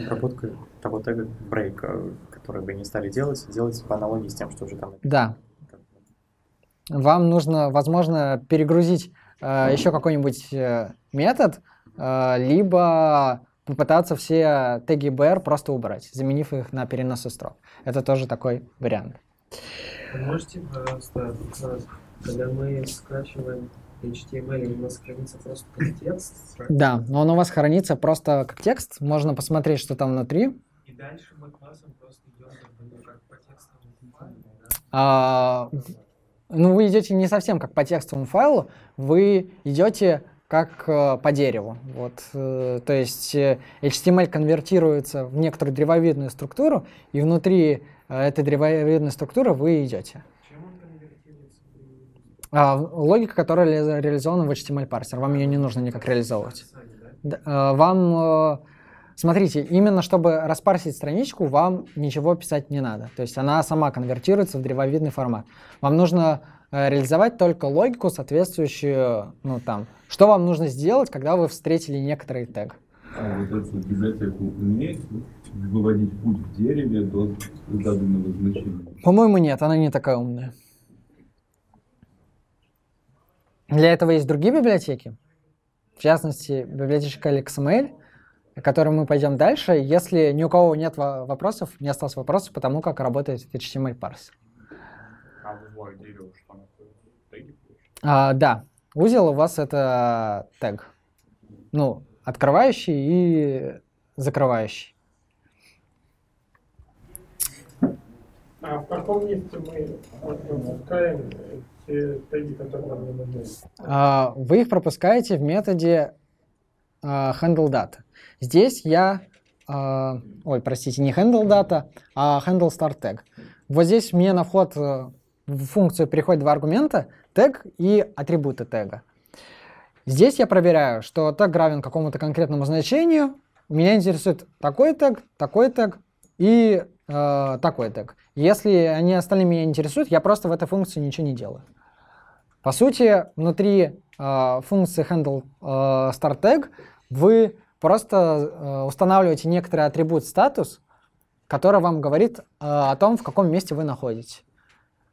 Обработка того тега break, который вы не стали делать, делать по аналогии с тем, что уже там. Да. Вам нужно, возможно, перегрузить Uh, еще какой-нибудь uh, метод, uh, либо попытаться все теги би ар просто убрать, заменив их на перенос строк. Это тоже такой вариант. Вы можете, пожалуйста, показать, когда мы скачиваем эйч ти эм эль, у нас хранится просто как текст? Да, но он у вас хранится просто как текст. Можно посмотреть, что там внутри. И дальше мы классом просто идем как по тексту. Ну, вы идете не совсем как по текстовому файлу, вы идете как э, по дереву. Вот, э, то есть э, эйч ти эм эль конвертируется в некоторую древовидную структуру, и внутри э, этой древовидной структуры вы идете. Чем он конвертируется? Логика, которая реализована в эйч ти эм эль-парсер, вам ее не нужно никак реализовывать. Вам, смотрите, именно чтобы распарсить страничку, вам ничего писать не надо. То есть она сама конвертируется в древовидный формат. Вам нужно реализовать только логику, соответствующую, ну там, что вам нужно сделать, когда вы встретили некоторый тег. Выводить путь в дереве до заданного значения. По-моему, нет, она не такая умная. Для этого есть другие библиотеки, в частности, библиотечка эл экс эм эль, о которой мы пойдем дальше, если ни у кого нет вопросов, не осталось вопросов по тому, как работает эйч ти эм эль-парсер. А, да, узел у вас это тег, ну, открывающий и закрывающий. А в каком месте мы пропускаем те теги, которые нам не нужны? А, вы их пропускаете в методе а, handleData. Здесь я... А, ой, простите, не handleData, а handleStartTag. Вот здесь мне на вход в функцию приходят два аргумента, тег и атрибуты тега. Здесь я проверяю, что тег равен какому-то конкретному значению. Меня интересует такой тег, такой тег и... Uh, такой тег. Если они остальные меня интересуют, я просто в этой функции ничего не делаю. По сути, внутри uh, функции handleStartTag uh, вы просто uh, устанавливаете некоторый атрибут status, который вам говорит uh, о том, в каком месте вы находитесь.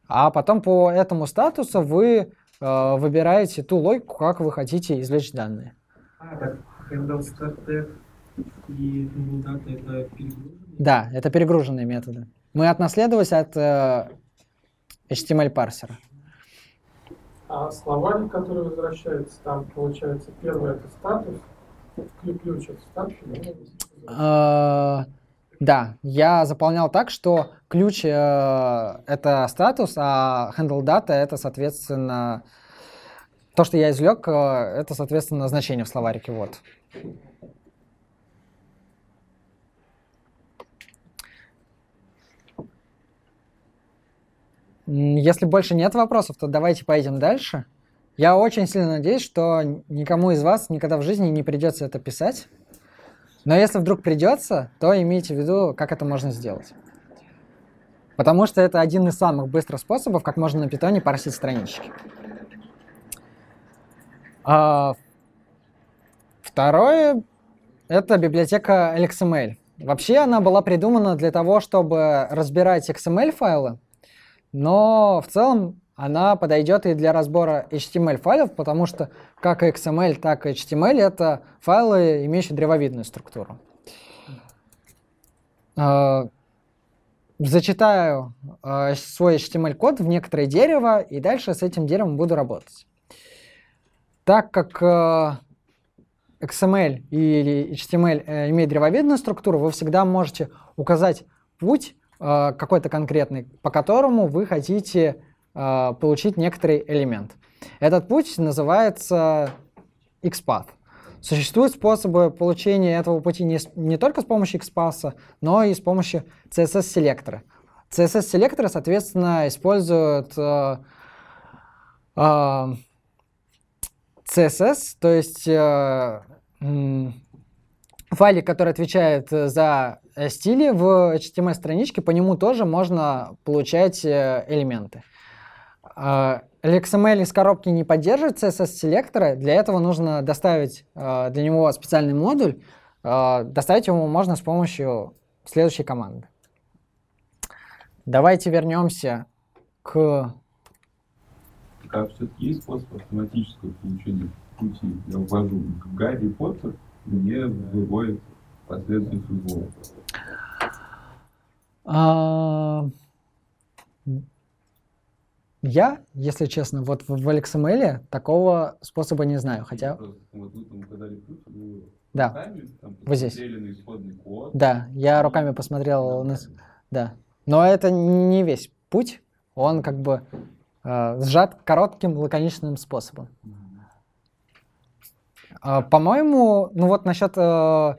А потом по этому статусу вы uh, выбираете ту логику, как вы хотите извлечь данные. А, так, handleStartTag и handleData — это перегруженные? Да, это перегруженные методы. Мы отнаследовались от э, эйч ти эм эль-парсера. А словарь, который возвращается, там получается первое — это статус, ключ от статуса. Да, я заполнял так, что ключ э, это статус, а handleData это, соответственно, то, что я извлек, э, это, соответственно, значение в словарике. Вот. Если больше нет вопросов, то давайте поедем дальше. Я очень сильно надеюсь, что никому из вас никогда в жизни не придется это писать. Но если вдруг придется, то имейте в виду, как это можно сделать. Потому что это один из самых быстрых способов, как можно на питоне парсить странички. А второе — это библиотека эл экс эм эль. Вообще она была придумана для того, чтобы разбирать икс эм эль-файлы, но в целом она подойдет и для разбора эйч ти эм эль-файлов, потому что как икс эм эль, так и эйч ти эм эль — это файлы, имеющие древовидную структуру. Зачитаю свой эйч ти эм эль-код в некоторое дерево, и дальше с этим деревом буду работать. Так как икс эм эль или эйч ти эм эль имеет древовидную структуру, вы всегда можете указать путь, какой-то конкретный, по которому вы хотите э, получить некоторый элемент. Этот путь называется XPath. Существуют способы получения этого пути не, не только с помощью XPath, но и с помощью си эс эс-селектора. си эс эс-селекторы, соответственно, используют э, э, си эс эс, то есть э, э, файлик, который отвечает за стили в эйч ти эм эль-страничке, по нему тоже можно получать элементы. эл экс эм эль из коробки не поддерживает си эс эс-селектора, для этого нужно доставить для него специальный модуль. Доставить его можно с помощью следующей команды. Давайте вернемся к... А все-таки есть способ автоматического получения пути? Я ввожу в Гарри Поттер, мне выводит последовательность. А, я, если честно, вот в эл экс эм эль такого способа не знаю, хотя... Просто, вот, вы, там, указали, вы да, руками, там, вы здесь. Код, да, я и... руками посмотрел. На... Да. Но это не весь путь, он как бы э, сжат коротким лаконичным способом. По-моему, ну вот насчет э, э,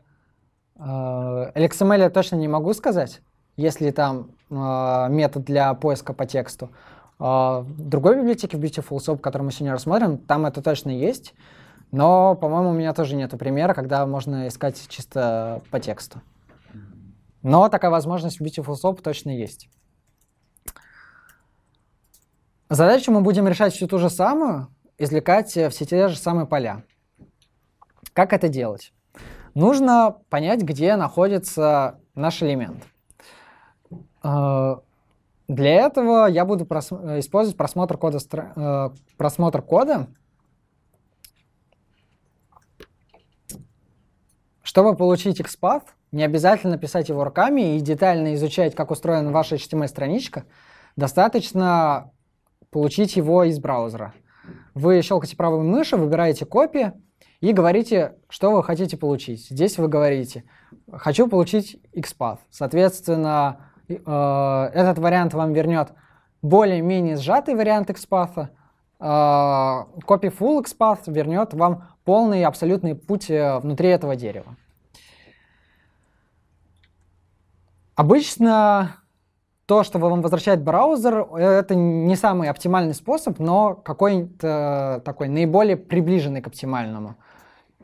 эл экс эм эль я точно не могу сказать, если там э, метод для поиска по тексту. В другой библиотеке, в Beautiful Soup, которую мы сегодня рассмотрим, там это точно есть, но, по-моему, у меня тоже нет примера, когда можно искать чисто по тексту. Но такая возможность в Beautiful Soup точно есть. Задачу мы будем решать всю ту же самую, извлекать все те же самые поля. Как это делать? Нужно понять, где находится наш элемент. Для этого я буду прос... использовать просмотр кода, стра... просмотр кода, чтобы получить XPath. Не обязательно писать его руками и детально изучать, как устроена ваша эйч ти эм эль-страничка. Достаточно получить его из браузера. Вы щелкаете правой мышью, выбираете копии и говорите, что вы хотите получить. Здесь вы говорите: хочу получить XPath. Соответственно, этот вариант вам вернет более-менее сжатый вариант XPath. Copy full XPath вернет вам полный и абсолютный путь внутри этого дерева. Обычно то, что вам возвращает браузер, это не самый оптимальный способ, но какой-то такой наиболее приближенный к оптимальному.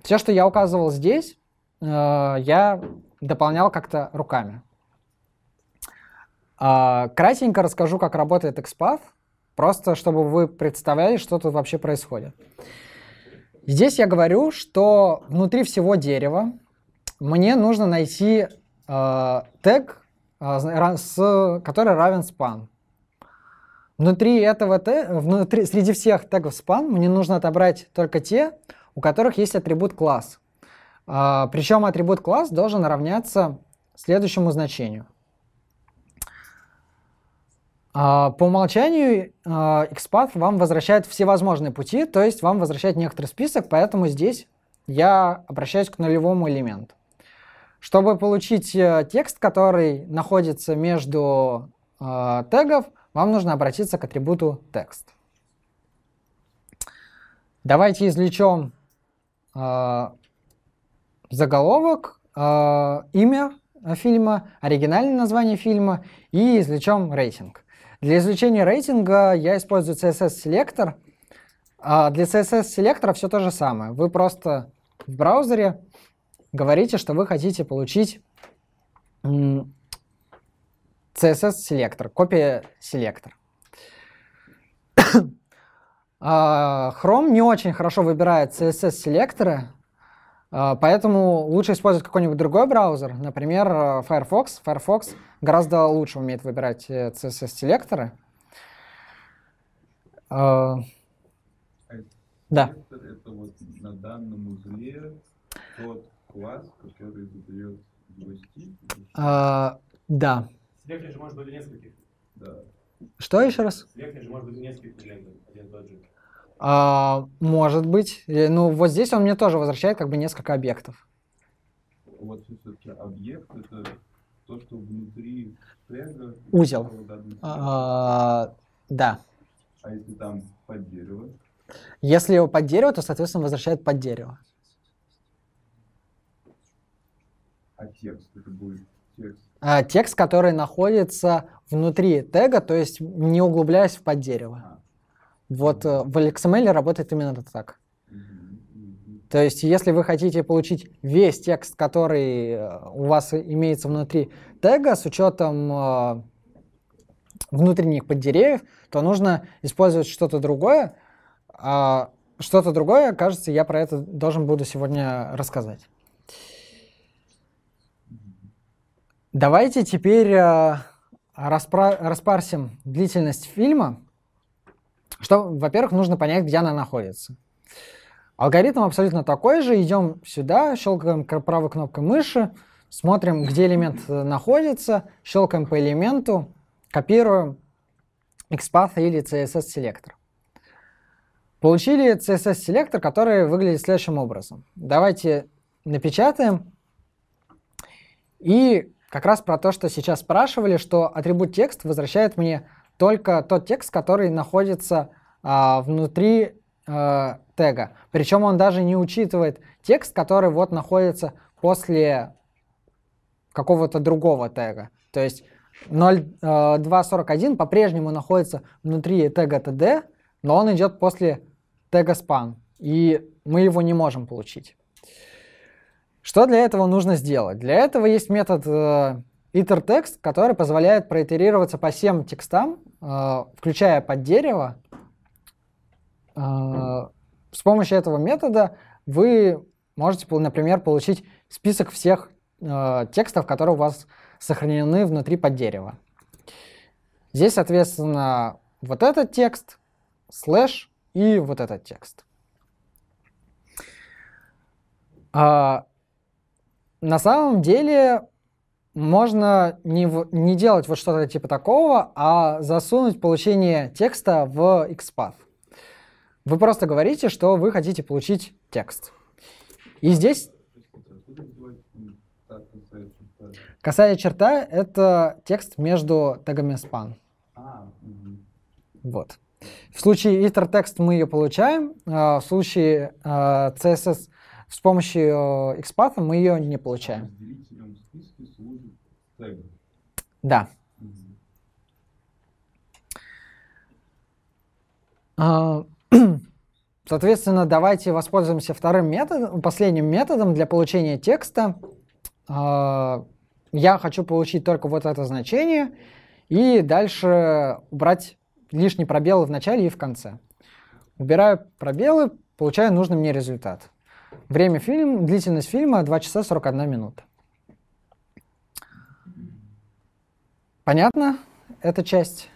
Все, что я указывал здесь, я дополнял как-то руками. Кратенько расскажу, как работает XPath, просто чтобы вы представляли, что тут вообще происходит. Здесь я говорю, что внутри всего дерева мне нужно найти тег, который равен span. Внутри этого тега, внутри, среди всех тегов span, мне нужно отобрать только те, у которых есть атрибут класс. Причем атрибут класс должен равняться следующему значению. По умолчанию XPath вам возвращает всевозможные пути, то есть вам возвращает некоторый список, поэтому здесь я обращаюсь к нулевому элементу. Чтобы получить текст, который находится между э, тегов, вам нужно обратиться к атрибуту text. Давайте извлечем э, заголовок, э, имя фильма, оригинальное название фильма и извлечем рейтинг. Для извлечения рейтинга я использую си эс эс-селектор. Э, для си эс эс-селектора все то же самое. Вы просто в браузере говорите, что вы хотите получить си эс эс-селектор, копия-селектор. Chrome не очень хорошо выбирает си эс эс-селекторы, поэтому лучше использовать какой-нибудь другой браузер, например, Firefox. Firefox гораздо лучше умеет выбирать си эс эс-селекторы. Да. Это вот на данном узле тот класс, который задает его стиль? А, да. Селектор же может быть нескольких. Да. Что еще раз? Селектор же может быть нескольких элементов, один тот же. А, может быть. Ну вот здесь он мне тоже возвращает как бы несколько объектов. Вот все-таки объект — это то, что внутри тега. Узел. А, да. А если там под дерево? Если его под дерево, то, соответственно, возвращает под дерево. А текст, это будет текст. А, текст, который находится внутри тега, то есть не углубляясь в поддерево. А. Вот а. в эл экс эм эль работает именно так. Угу. Угу. То есть если вы хотите получить весь текст, который у вас имеется внутри тега, с учетом э, внутренних поддеревьев, то нужно использовать что-то другое. А, что-то другое, кажется, я про это должен буду сегодня рассказать. Давайте теперь э, распра- распарсим длительность фильма. Что, во-первых, нужно понять, где она находится. Алгоритм абсолютно такой же. Идем сюда, щелкаем правой кнопкой мыши, смотрим, где элемент находится, щелкаем по элементу, копируем XPath или си эс эс-селектор. Получили си эс эс-селектор, который выглядит следующим образом. Давайте напечатаем. И как раз про то, что сейчас спрашивали, что атрибут текст возвращает мне только тот текст, который находится а, внутри а, тега. Причем он даже не учитывает текст, который вот находится после какого-то другого тега. То есть ноль точка двести сорок один по-прежнему находится внутри тега td, но он идет после тега span, и мы его не можем получить. Что для этого нужно сделать? Для этого есть метод э, iterText, который позволяет проитерироваться по всем текстам, э, включая под дерево. Э, с помощью этого метода вы можете, например, получить список всех э, текстов, которые у вас сохранены внутри под дерево. Здесь, соответственно, вот этот текст, слэш и вот этот текст. А, на самом деле можно не, в, не делать вот что-то типа такого, а засунуть получение текста в XPath. Вы просто говорите, что вы хотите получить текст. И здесь косая черта — это текст между тегами span. А, угу. Вот. В случае iterText мы ее получаем, в случае си эс эс с помощью XPath мы ее не получаем. Да. Угу. Соответственно, давайте воспользуемся вторым методом, последним методом для получения текста. Я хочу получить только вот это значение и дальше убрать лишние пробелы в начале и в конце. Убираю пробелы, получаю нужный мне результат. Время фильма, длительность фильма два часа сорок одна минута. Понятно? Эта часть.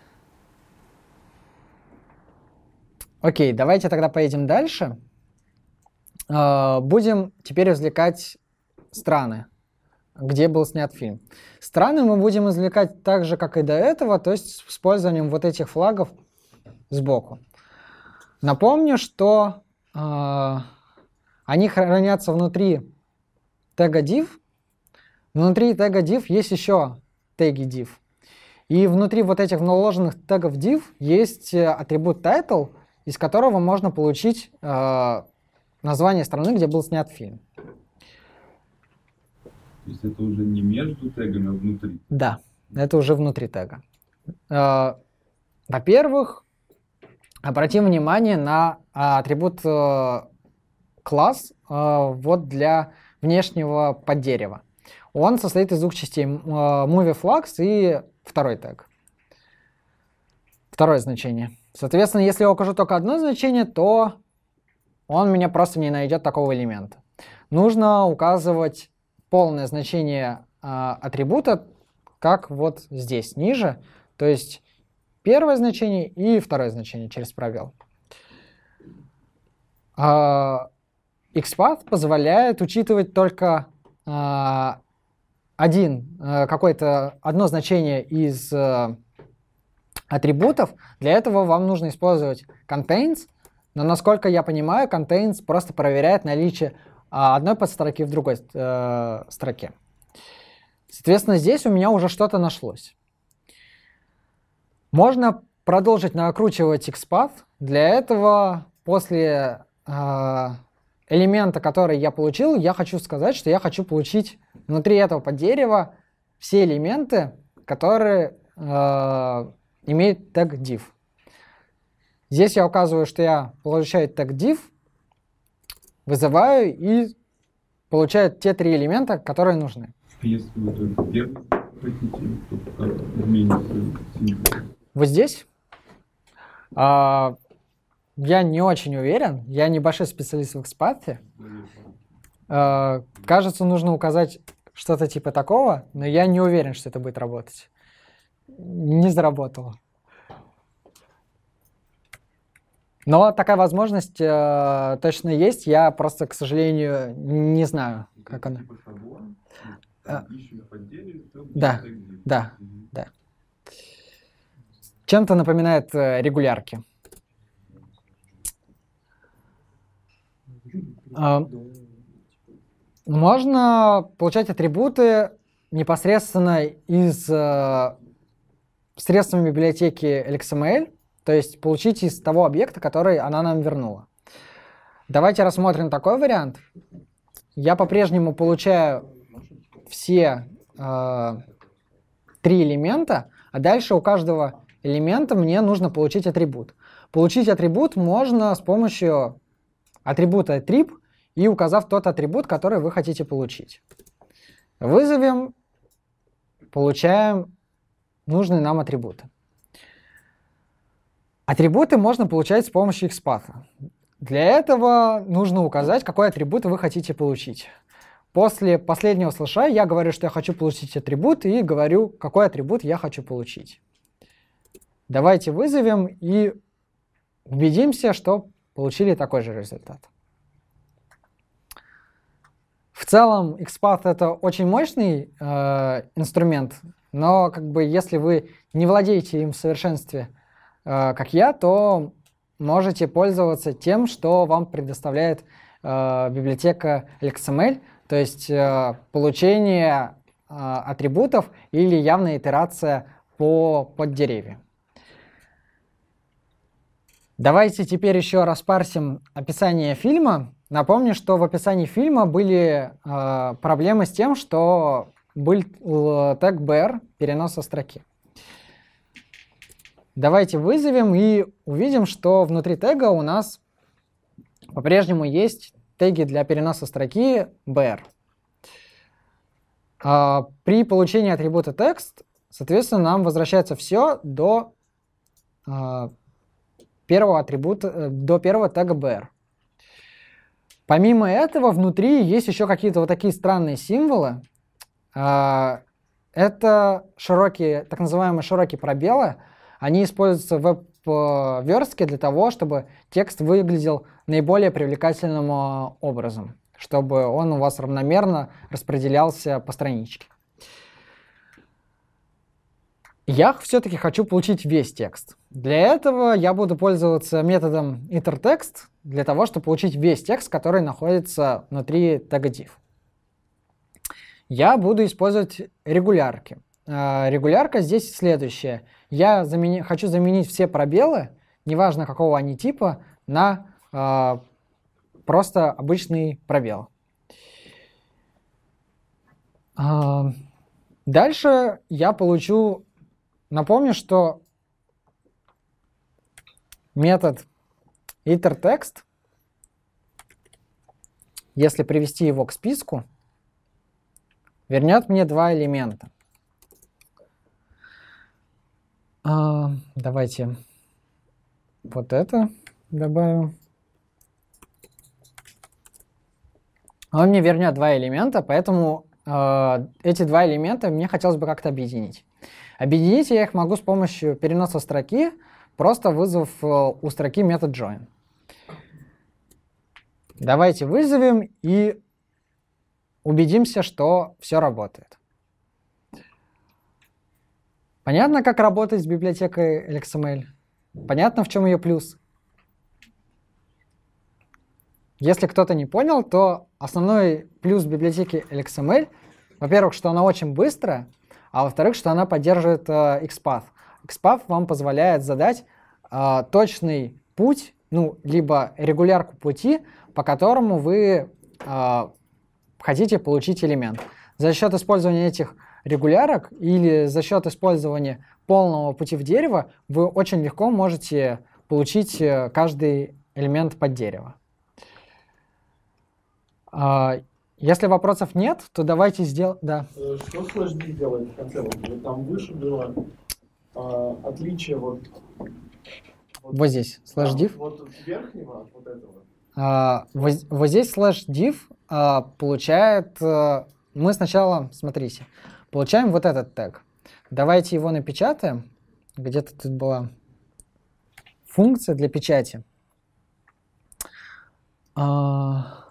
Окей, давайте тогда поедем дальше. Будем теперь извлекать страны, где был снят фильм. Страны мы будем извлекать так же, как и до этого, то есть с использованием вот этих флагов сбоку. Напомню, что э, они хранятся внутри тега div. Внутри тега div есть еще теги div. И внутри вот этих наложенных тегов div есть атрибут title, из которого можно получить э, название страны, где был снят фильм. То есть это уже не между тегами, а внутри? Да, это уже внутри тега. Во-первых, обратим внимание на атрибут класс вот для внешнего поддерева. Он состоит из двух частей: MovieFlags и второй тег. Второе значение. Соответственно, если я укажу только одно значение, то он меня просто не найдет такого элемента. Нужно указывать полное значение э, атрибута, как вот здесь, ниже. То есть первое значение и второе значение через пробел. Э, XPath позволяет учитывать только э, один, э, какое-то одно значение из э, атрибутов. Для этого вам нужно использовать contains. Но, насколько я понимаю, contains просто проверяет наличие одной подстроки в другой э, строке. Соответственно, здесь у меня уже что-то нашлось. Можно продолжить накручивать XPath. Для этого после э, элемента, который я получил, я хочу сказать, что я хочу получить внутри этого поддерева все элементы, которые э, имеют тег div. Здесь я указываю, что я получаю тег div, вызываю и получаю те три элемента, которые нужны. Если вы только первый хотите, то как изменится символ? Вот здесь? А, я не очень уверен. Я небольшой специалист в XPath. А, кажется, нужно указать что-то типа такого, но я не уверен, что это будет работать. Не заработало. Но такая возможность э, точно есть. Я просто, к сожалению, не знаю, и как она. Типа того, а, подделе, да, да, угу. Да. Чем-то напоминает э, регулярки. А, можно получать атрибуты непосредственно из э, средствами библиотеки эл икс эм эл. То есть получить из того объекта, который она нам вернула. Давайте рассмотрим такой вариант. Я по-прежнему получаю все э, три элемента, а дальше у каждого элемента мне нужно получить атрибут. Получить атрибут можно с помощью атрибута trip и указав тот атрибут, который вы хотите получить. Вызовем, получаем нужные нам атрибуты. Атрибуты можно получать с помощью XPath. Для этого нужно указать, какой атрибут вы хотите получить. После последнего слэша я говорю, что я хочу получить атрибут, и говорю, какой атрибут я хочу получить. Давайте вызовем и убедимся, что получили такой же результат. В целом, XPath — это очень мощный э, инструмент, но как бы, если вы не владеете им в совершенстве, э, как я, то можете пользоваться тем, что вам предоставляет э, библиотека эл икс эм эл, то есть э, получение э, атрибутов или явная итерация по поддеревью. Давайте теперь еще распарсим описание фильма. Напомню, что в описании фильма были э, проблемы с тем, что был тег би ар переноса строки. Давайте вызовем и увидим, что внутри тега у нас по-прежнему есть теги для переноса строки би ар. При получении атрибута text, соответственно, нам возвращается все до первого атрибута, до первого тега би ар. Помимо этого, внутри есть еще какие-то вот такие странные символы. Это широкие, так называемые широкие пробелы. Они используются в веб-верстке для того, чтобы текст выглядел наиболее привлекательным образом, чтобы он у вас равномерно распределялся по страничке. Я все-таки хочу получить весь текст. Для этого я буду пользоваться методом iterText для того, чтобы получить весь текст, который находится внутри тега div. Я буду использовать регулярки. Регулярка здесь следующая. Я замени... хочу заменить все пробелы, неважно какого они типа, на э, просто обычный пробел. Э, дальше я получу... Напомню, что метод iterText, если привести его к списку, вернет мне два элемента. Uh, давайте вот это добавим. Он мне вернет два элемента, поэтому uh, эти два элемента мне хотелось бы как-то объединить. Объединить я их могу с помощью переноса строки, просто вызвав uh, у строки метод join. Давайте вызовем и убедимся, что все работает. Понятно, как работать с библиотекой эл икс эм эл? Понятно, в чем ее плюс? Если кто-то не понял, то основной плюс библиотеки эл икс эм эл, во-первых, что она очень быстрая, а во-вторых, что она поддерживает э, XPath. XPath вам позволяет задать э, точный путь, ну, либо регулярку пути, по которому вы э, хотите получить элемент. За счет использования этих регулярок или за счет использования полного пути в дерево вы очень легко можете получить каждый элемент под дерево. Если вопросов нет, то давайте сделаем... Да. Что сложнее делать в конце? Там выше было а, отличие вот... Вот, вот здесь, slash-div. Вот верхнего, от вот этого. А, вот, вот здесь slash-div а, получает... А, мы сначала, смотрите... Получаем вот этот тег. Давайте его напечатаем. Где-то тут была функция для печати. А...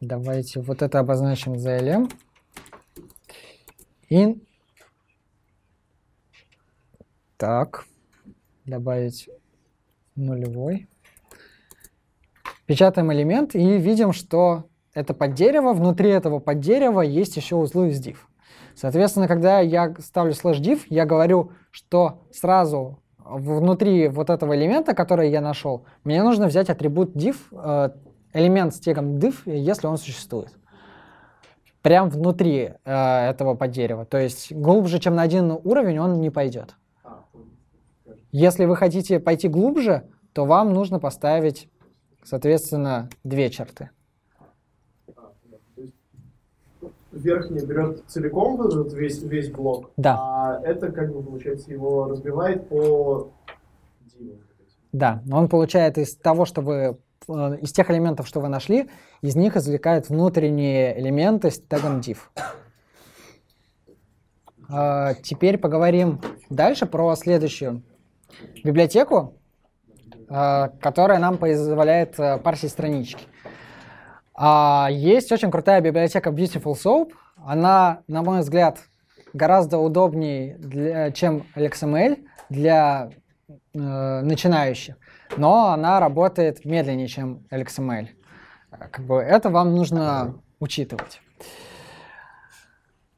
Давайте вот это обозначим за эл эм. И... Так. Добавить нулевой. Печатаем элемент и видим, что это под дерево. Внутри этого под дерева есть еще узлы из div. Соответственно, когда я ставлю slash-div, я говорю, что сразу внутри вот этого элемента, который я нашел, мне нужно взять атрибут div, элемент с тегом div, если он существует. Прям внутри э, этого поддерева. То есть глубже, чем на один уровень, он не пойдет. Если вы хотите пойти глубже, то вам нужно поставить, соответственно, две черты. Верхний берет целиком весь, весь блок, да. А это, как бы, получается, его разбивает по диву. Да, он получает из того, что вы, из тех элементов, что вы нашли, из них извлекает внутренние элементы с тегом div. А, теперь поговорим дальше про следующую библиотеку, а, которая нам позволяет а, парсить странички. А, есть очень крутая библиотека Beautiful Soup. Она, на мой взгляд, гораздо удобнее, для, чем эл икс эм эль для э, начинающих, но она работает медленнее, чем эл икс эм эль. Как бы это вам нужно учитывать.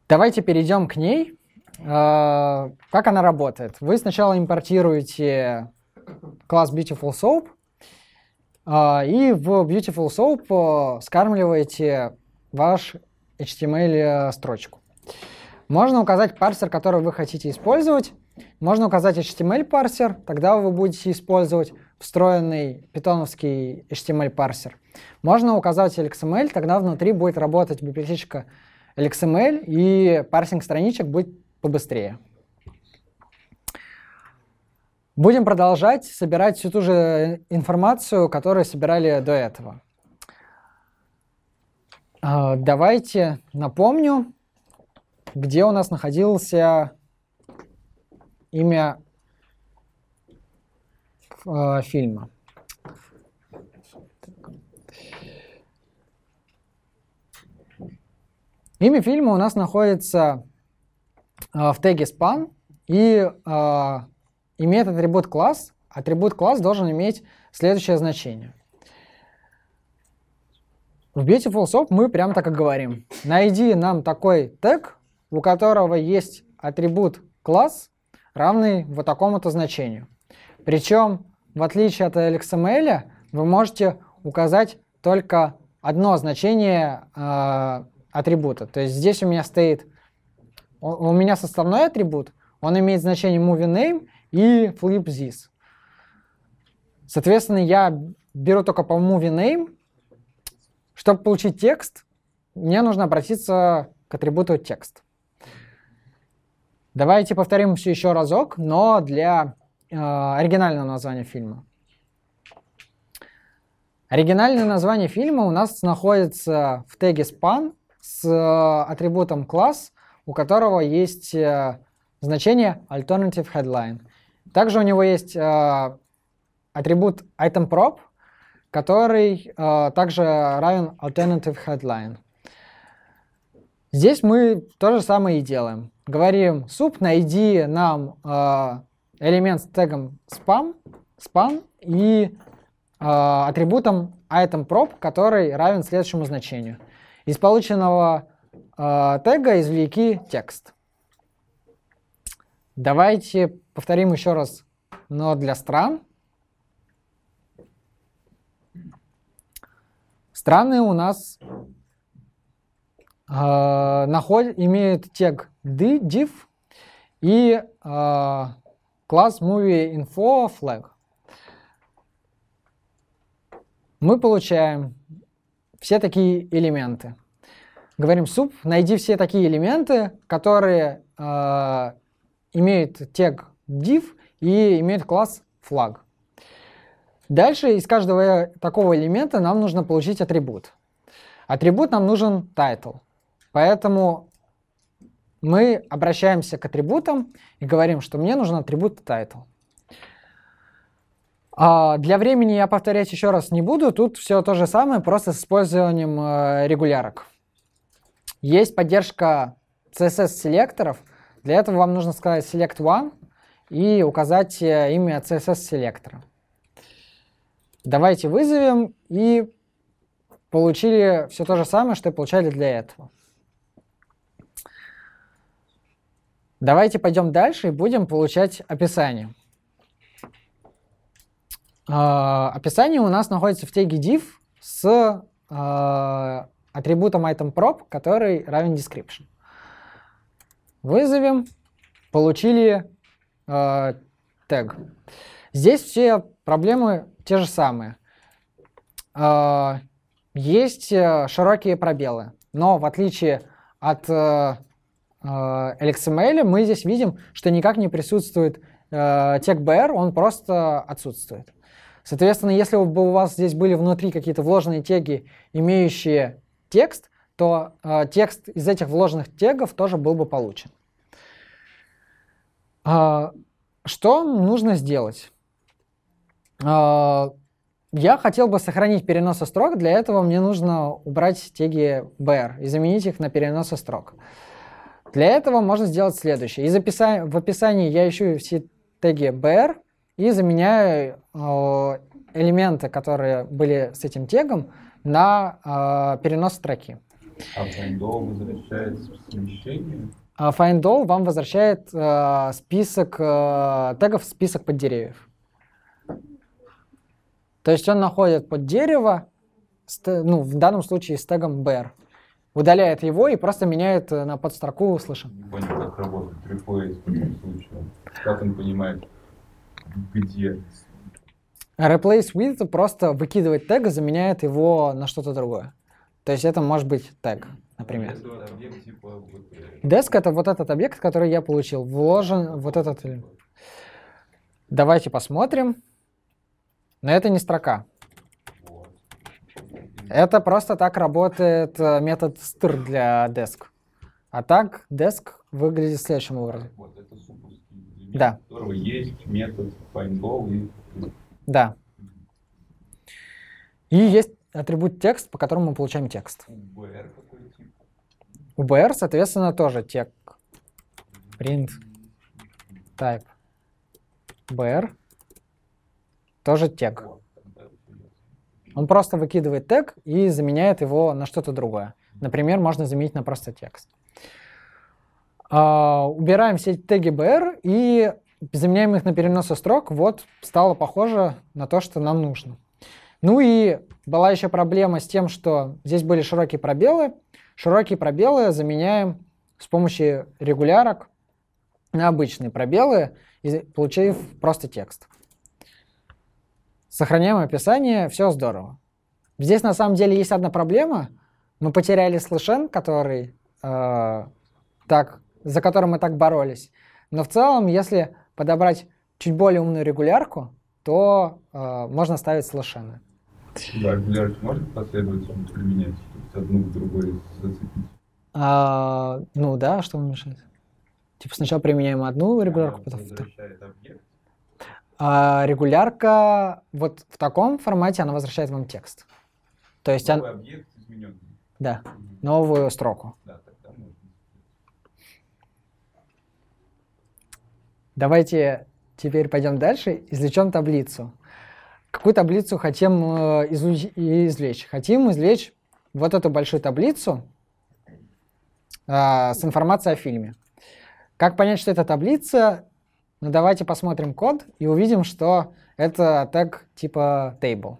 Давайте перейдем к ней. Э, как она работает? Вы сначала импортируете класс Beautiful Soup, Uh, и в Beautiful Soup uh, скармливаете ваш эйч ти эм эль uh, строчку. Можно указать парсер, который вы хотите использовать. Можно указать эйч ти эм эль парсер, тогда вы будете использовать встроенный питоновский эйч ти эм эль парсер. Можно указать эл икс эм эль, тогда внутри будет работать библиотечка эл икс эм эль, и парсинг страничек будет побыстрее. Будем продолжать собирать всю ту же информацию, которую собирали до этого. Давайте напомню, где у нас находился имя фильма. Имя фильма у нас находится в теге span и имеет атрибут класс. Атрибут класс должен иметь следующее значение. В Beautiful Soup мы прям так и говорим. Найди нам такой тег, у которого есть атрибут класс, равный вот такому-то значению. Причем, в отличие от эл икс эм эль, вы можете указать только одно значение э, атрибута. То есть здесь у меня стоит, у меня составной атрибут, он имеет значение MovieName, и flip this. Соответственно, я беру только по movie name. Чтобы получить текст, мне нужно обратиться к атрибуту текст. Давайте повторим все еще разок, но для э, оригинального названия фильма. Оригинальное название фильма у нас находится в теге span с э, атрибутом class, у которого есть э, значение alternative headline. Также у него есть э, атрибут itemprop, который э, также равен alternative headline. Здесь мы то же самое и делаем. Говорим суп, найди нам э, элемент с тегом spam, span и э, атрибутом itemprop, который равен следующему значению. Из полученного э, тега извлеки текст. Давайте повторим еще раз, но для стран. Страны у нас э, наход, имеют тег div и э, класс MovieInfo flag. Мы получаем все такие элементы. Говорим суп, найди все такие элементы, которые э, имеют тег div и имеет класс flag. Дальше из каждого такого элемента нам нужно получить атрибут. Атрибут нам нужен title. Поэтому мы обращаемся к атрибутам и говорим, что мне нужен атрибут title. Для времени я повторять еще раз не буду. Тут все то же самое, просто с использованием регулярок. Есть поддержка си эс эс-селекторов. Для этого вам нужно сказать select one и указать имя си эс эс-селектора. Давайте вызовем, и получили все то же самое, что и получали для этого. Давайте пойдем дальше и будем получать описание. Э, описание у нас находится в теге div с э, атрибутом itemprop, который равен description. Вызовем, получили э, тег. Здесь все проблемы те же самые. Э, есть широкие пробелы, но в отличие от э, эл икс эм эл мы здесь видим, что никак не присутствует э, тег би ар, он просто отсутствует. Соответственно, если бы у вас здесь были внутри какие-то вложенные теги, имеющие текст, то э, текст из этих вложенных тегов тоже был бы получен. Э, что нужно сделать? Э, я хотел бы сохранить переносы строк, для этого мне нужно убрать теги би ар и заменить их на переносы строк. Для этого можно сделать следующее. Из описа... В описании я ищу все теги би ар и заменяю э, элементы, которые были с этим тегом, на э, перенос строки. А findAll возвращает смещение? А findAll вам возвращает э, список э, тегов, список под деревьев. То есть он находит под дерево, ну, в данном случае с тегом би ар. Удаляет его и просто меняет на подстроку слышим. Не понял, как работает replace в этом случае. Как он понимает, где? Replace with просто выкидывает тег и заменяет его на что-то другое. То есть это может быть тег, например. Объект, типа... Desk — это вот этот объект, который я получил. Вложен вот этот. Давайте посмотрим. Но это не строка. Это просто так работает метод стр для desk. А так desk выглядит следующим образом. Вот, это суперский элемент, да. У которого есть метод findAll. И... Да. И есть атрибут текст, по которому мы получаем текст. У би ар какой тип? У би ар, соответственно, тоже тег. Print type би ар. Тоже тег. Он просто выкидывает тег и заменяет его на что-то другое. Например, можно заменить на просто текст. Uh, убираем все теги би ар и заменяем их на переносы строк. Вот стало похоже на то, что нам нужно. Ну и была еще проблема с тем, что здесь были широкие пробелы. Широкие пробелы заменяем с помощью регулярок на обычные пробелы, получив просто текст. Сохраняем описание, все здорово. Здесь на самом деле есть одна проблема. Мы потеряли слэшен, который, э, так, за которым мы так боролись. Но в целом, если подобрать чуть более умную регулярку, то э, можно ставить слэшены. Да, регулярки можно последовательно применять, чтобы одну в другую зацепить? А, ну да, что вам мешает? Типа сначала применяем одну регулярку, потом вторую. А регулярка вот в таком формате, она возвращает вам текст. То есть новый он... объект измененный. Да, новую строку. Да, тогда можно. Давайте теперь пойдем дальше. Извлечем таблицу. Какую таблицу хотим извлечь? Хотим извлечь вот эту большую таблицу а, с информацией о фильме. Как понять, что это таблица? Ну, давайте посмотрим код и увидим, что это тег типа table.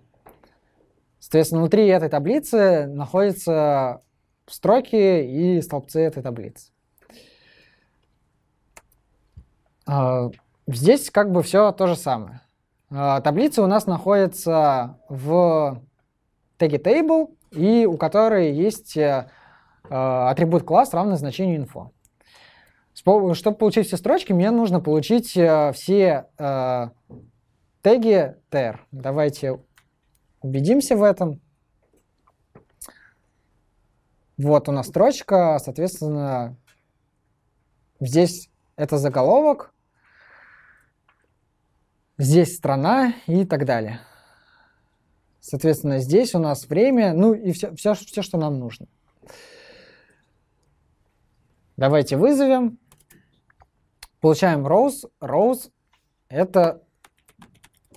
Соответственно, внутри этой таблицы находятся строки и столбцы этой таблицы. Здесь как бы все то же самое. Таблица у нас находится в теге table, и у которой есть атрибут класс, равный значению info. Чтобы получить все строчки, мне нужно получить э, все э, теги tr. Давайте убедимся в этом. Вот у нас строчка, соответственно, здесь это заголовок, здесь страна и так далее. Соответственно, здесь у нас время, ну и все, все, все что нам нужно. Давайте вызовем. Получаем rows. Rows — это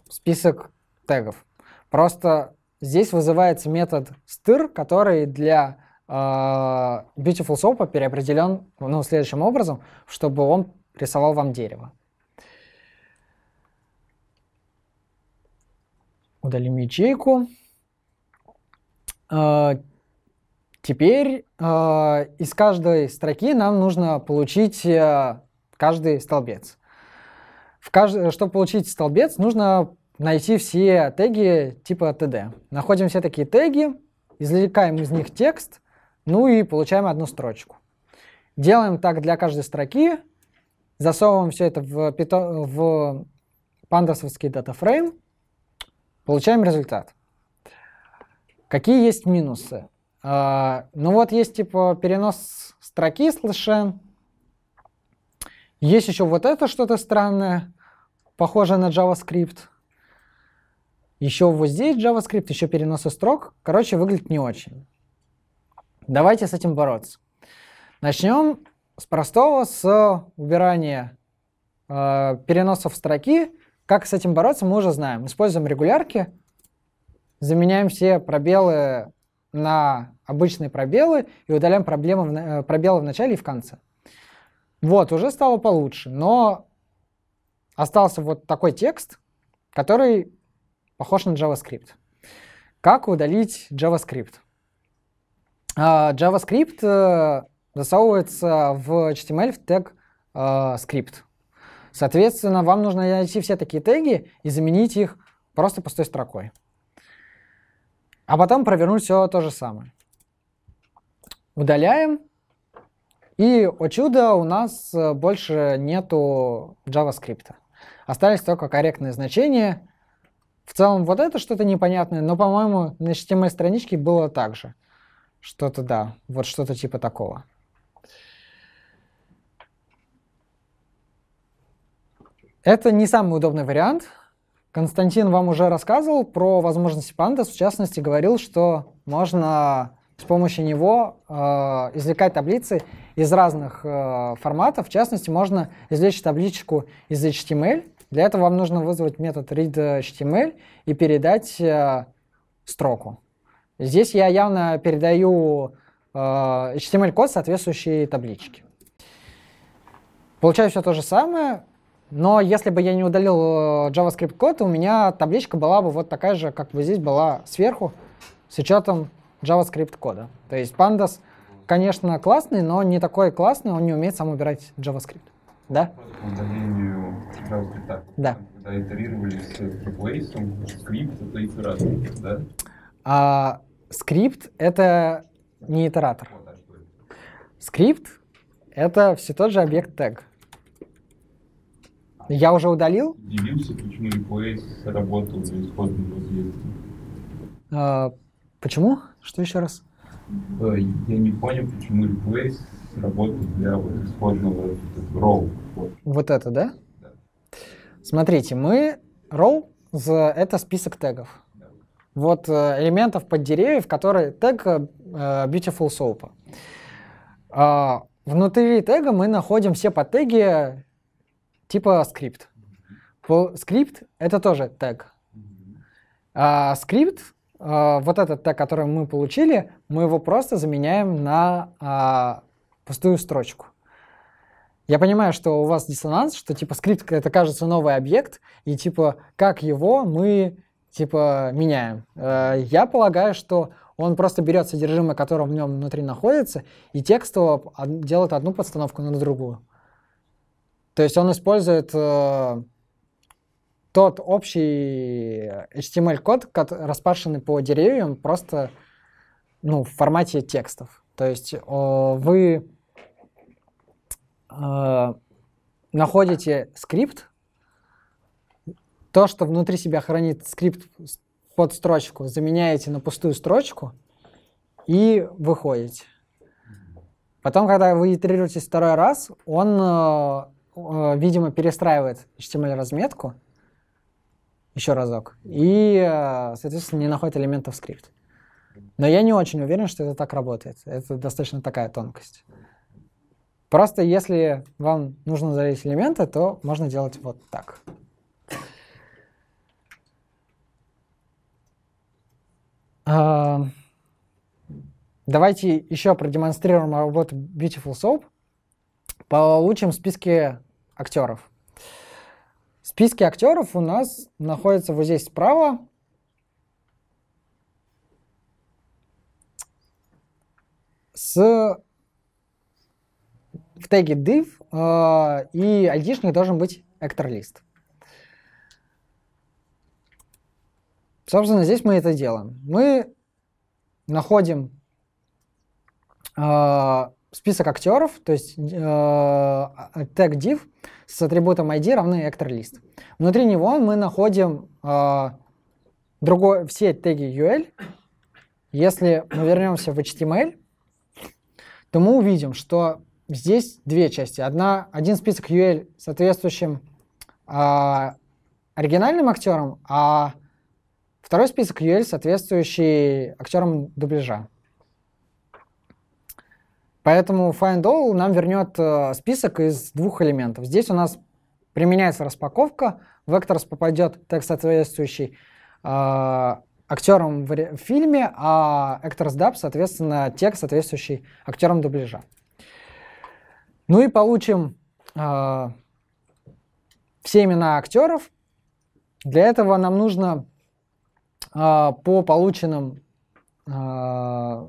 список тегов. Просто здесь вызывается метод str, который для э, Beautiful Soup переопределен ну, следующим образом, чтобы он рисовал вам дерево. Удалим ячейку. Теперь из каждой строки нам нужно получить каждый столбец. В кажд... Чтобы получить столбец, нужно найти все теги типа тэ дэ. Находим все такие теги, извлекаем из них текст, ну и получаем одну строчку. Делаем так для каждой строки, засовываем все это в, питон... в пандасовский датафрейм, получаем результат. Какие есть минусы? А, ну вот есть типа перенос строки слэша. Есть еще вот это что-то странное, похожее на JavaScript. Еще вот здесь JavaScript, еще переносы строк. Короче, выглядит не очень. Давайте с этим бороться. Начнем с простого, с убирания э, переносов строки. Как с этим бороться, мы уже знаем. Используем регулярки, заменяем все пробелы на обычные пробелы и удаляем проблемы в, э, пробелы в начале и в конце. Вот, уже стало получше, но остался вот такой текст, который похож на JavaScript. Как удалить JavaScript? JavaScript засовывается в эйч ти эм эль в тег script. Соответственно, вам нужно найти все такие теги и заменить их просто пустой строкой. А потом провернуть все то же самое. Удаляем. И, о чудо, у нас больше нету JavaScript. Остались только корректные значения. В целом вот это что-то непонятное, но, по-моему, на эйч ти эм эль-страничке было так же. Что-то, да, вот что-то типа такого. Это не самый удобный вариант. Константин вам уже рассказывал про возможности Pandas. В частности, говорил, что можно с помощью него э, извлекать таблицы из разных э, форматов. В частности, можно извлечь табличку из эйч ти эм эль. Для этого вам нужно вызвать метод readHTML и передать э, строку. Здесь я явно передаю э, эйч ти эм эль-код, соответствующей табличке. Получаю все то же самое, но если бы я не удалил JavaScript-код, у меня табличка была бы вот такая же, как бы здесь была сверху, с учетом JavaScript-кода. То есть Pandas, конечно, классный, но не такой классный, он не умеет сам убирать JavaScript. Да? По удалению JavaScript. Да. Когда итерировали с replace, скрипт — это итератор, да? А, скрипт — это не итератор. Скрипт — это все тот же объект тег. Я уже удалил. Удивился, почему replace работал за исходным объектом. Почему? Что еще раз? Я не понял, почему replace работает для вот исходного row. Вот это, да? Да. Смотрите, мы row — это список тегов. Да. Вот элементов под деревьев, которые тег Beautiful Soup. Внутри тега мы находим все подтеги типа скрипт. Скрипт — это тоже тег. Скрипт — Uh, вот этот тег, который мы получили, мы его просто заменяем на uh, пустую строчку. Я понимаю, что у вас диссонанс, что типа скрипт — это, кажется, новый объект, и типа как его мы типа меняем. Uh, я полагаю, что он просто берет содержимое, которое в нем внутри находится, и текстово делает одну подстановку на другую. То есть он использует... Uh, тот общий эйч ти эм эль-код, распаршенный по деревьям, просто ну, в формате текстов. То есть о, вы э, находите скрипт, то, что внутри себя хранит скрипт под строчку, заменяете на пустую строчку и выходите. Потом, когда вы итерируетесь второй раз, он, э, э, видимо, перестраивает эйч ти эм эль-разметку, еще разок. И, соответственно, не находит элементов скрипт. Но я не очень уверен, что это так работает. Это достаточно такая тонкость. Просто если вам нужно удалить элементы, то можно делать вот так. Давайте еще продемонстрируем работу Beautiful Soup. Получим списки актеров. Списки актеров у нас находятся вот здесь справа. с... в теге div, э, и айдишник должен быть actor-list. Собственно, здесь мы это делаем. Мы находим э, список актеров, то есть э, тег div с атрибутом id равны actor-list. Внутри него мы находим э, другой, все теги ul. Если мы вернемся в эйч ти эм эль, то мы увидим, что здесь две части. Одна, один список ul соответствующим э, оригинальным актерам, а второй список ul, соответствующий актерам дубляжа. Поэтому findAll нам вернет э, список из двух элементов. Здесь у нас применяется распаковка. В actors попадет тег, соответствующий э, актерам в, в фильме, а actors.dub, соответственно, тег, соответствующий актерам дубляжа. Ну и получим э, все имена актеров. Для этого нам нужно э, по полученным э,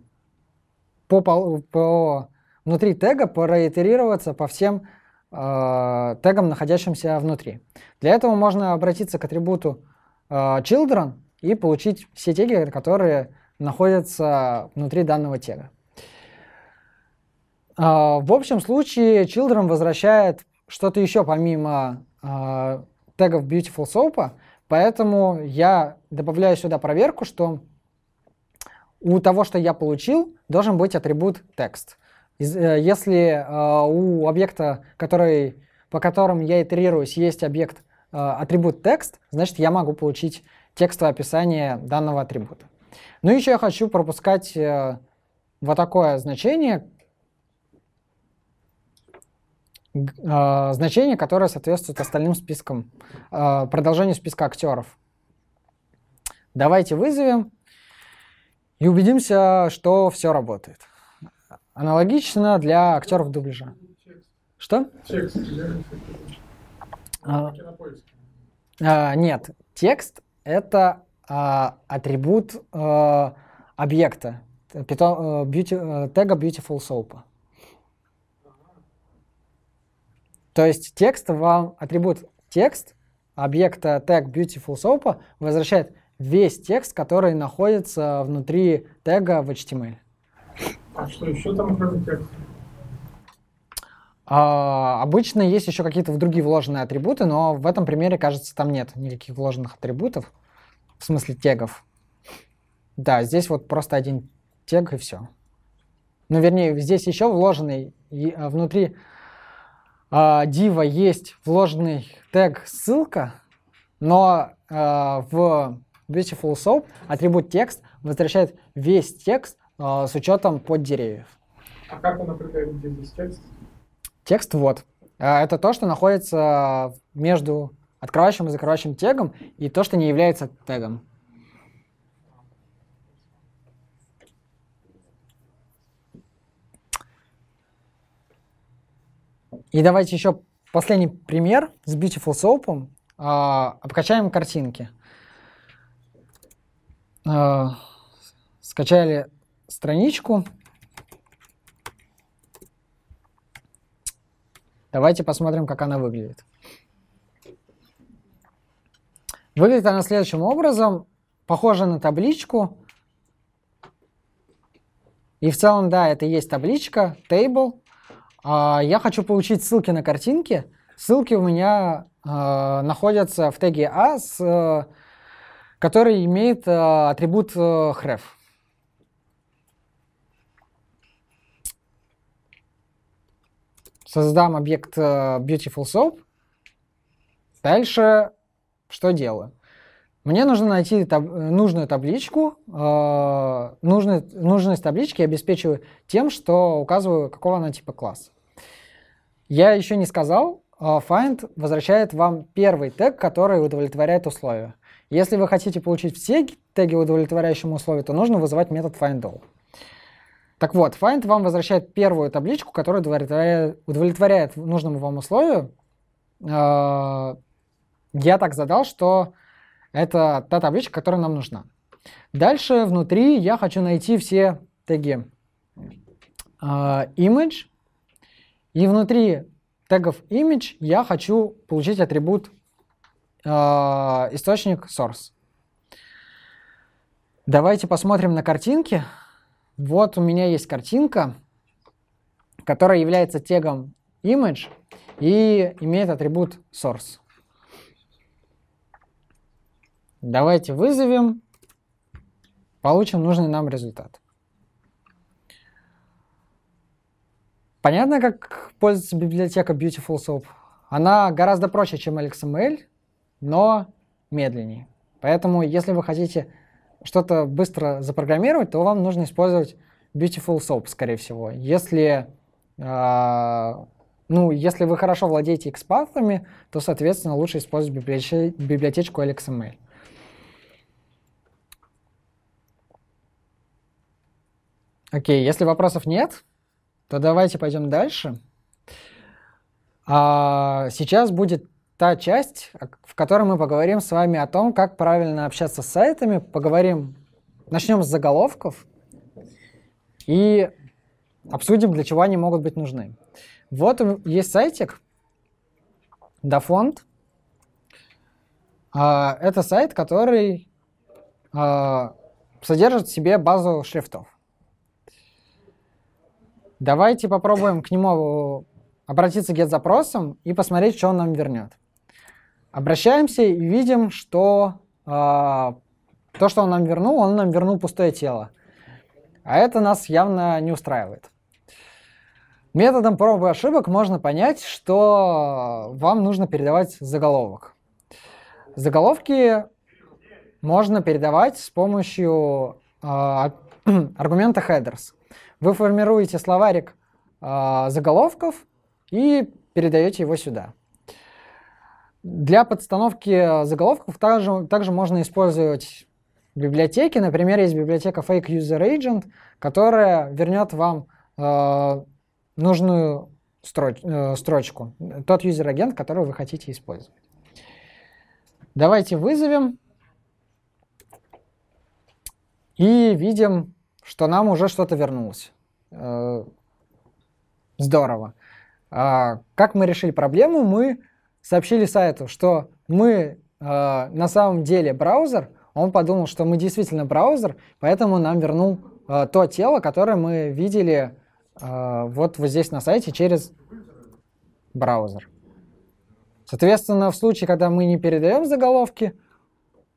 по, по внутри тега проитерироваться по всем э, тегам, находящимся внутри. Для этого можно обратиться к атрибуту э, children и получить все теги, которые находятся внутри данного тега. Uh, в общем случае children возвращает что-то еще помимо uh, тегов Beautiful Soap, поэтому я добавляю сюда проверку, что у того, что я получил, должен быть атрибут text. Из, uh, если uh, у объекта, который, по которым я итерируюсь, есть объект uh, атрибут text, значит я могу получить текстовое описание данного атрибута. Ну еще я хочу пропускать uh, вот такое значение, значение, которое соответствует остальным спискам, продолжению списка актеров. Давайте вызовем и убедимся, что все работает. Аналогично для актеров дубляжа. Текст. Что? Текст. А, а, нет, текст — это а, атрибут а, объекта, питон, а, beauty, тега Beautiful Soap. То есть текст вам, атрибут текст объекта тег Beautiful Soap возвращает весь текст, который находится внутри тега в эйч ти эм эль. А что еще там, кроме текста? А, обычно есть еще какие-то другие вложенные атрибуты, но в этом примере, кажется, там нет никаких вложенных атрибутов, в смысле тегов. Да, здесь вот просто один тег и все. Ну, вернее, здесь еще вложенный внутри... дива uh, есть вложенный тег ссылка, но uh, в Beautiful Soap атрибут текст возвращает весь текст uh, с учетом под деревьев. А как он определяет, где здесь текст? Текст вот. Uh, это то, что находится между открывающим и закрывающим тегом, и то, что не является тегом. И давайте еще последний пример с Beautiful Soap. А, обкачаем картинки. А, скачали страничку. Давайте посмотрим, как она выглядит. Выглядит она следующим образом. Похожа на табличку. И в целом, да, это и есть табличка, table. Uh, я хочу получить ссылки на картинки. Ссылки у меня uh, находятся в теге A, с, uh, который имеет uh, атрибут uh, href. Создам объект uh, Beautiful Soap. Дальше что делаю? Мне нужно найти таб нужную табличку. Э нужный, нужность таблички я обеспечиваю тем, что указываю, какого она типа класс. Я еще не сказал, э find возвращает вам первый тег, который удовлетворяет условия. Если вы хотите получить все теги, удовлетворяющие условия, то нужно вызывать метод findAll. Так вот, find вам возвращает первую табличку, которая удовлетворяет, удовлетворяет нужному вам условию. Э я так задал, что... это та табличка, которая нам нужна. Дальше внутри я хочу найти все теги image, и внутри тегов image я хочу получить атрибут э, источник source. Давайте посмотрим на картинки. Вот у меня есть картинка, которая является тегом image и имеет атрибут source. Давайте вызовем, получим нужный нам результат. Понятно, как пользуется библиотека Beautiful Soup? Она гораздо проще, чем эл икс эм эль, но медленнее. Поэтому, если вы хотите что-то быстро запрограммировать, то вам нужно использовать Beautiful Soup, скорее всего. Если, э, ну, если вы хорошо владеете XPath'ами, то, соответственно, лучше использовать библиотеч- библиотечку эл икс эм эль. Окей, если вопросов нет, то давайте пойдем дальше. А сейчас будет та часть, в которой мы поговорим с вами о том, как правильно общаться с сайтами. Поговорим, начнем с заголовков и обсудим, для чего они могут быть нужны. Вот есть сайтик DaFont. А, это сайт, который а, содержит в себе базу шрифтов. Давайте попробуем к нему обратиться get-запросом и посмотреть, что он нам вернет. Обращаемся и видим, что э, то, что он нам вернул, он нам вернул пустое тело. А это нас явно не устраивает. Методом проб и ошибок можно понять, что вам нужно передавать заголовок. Заголовки можно передавать с помощью э, аргумента headers. Вы формируете словарик э, заголовков и передаете его сюда. Для подстановки заголовков также, также можно использовать библиотеки. Например, есть библиотека fake user agent, которая вернет вам э, нужную строч- э, строчку, тот юзер-агент, который вы хотите использовать. Давайте вызовем и видим, что нам уже что-то вернулось. Здорово. Как мы решили проблему? Мы сообщили сайту, что мы на самом деле браузер. Он подумал, что мы действительно браузер, поэтому нам вернул то тело, которое мы видели вот, вот здесь на сайте через браузер. Соответственно, в случае, когда мы не передаем заголовки,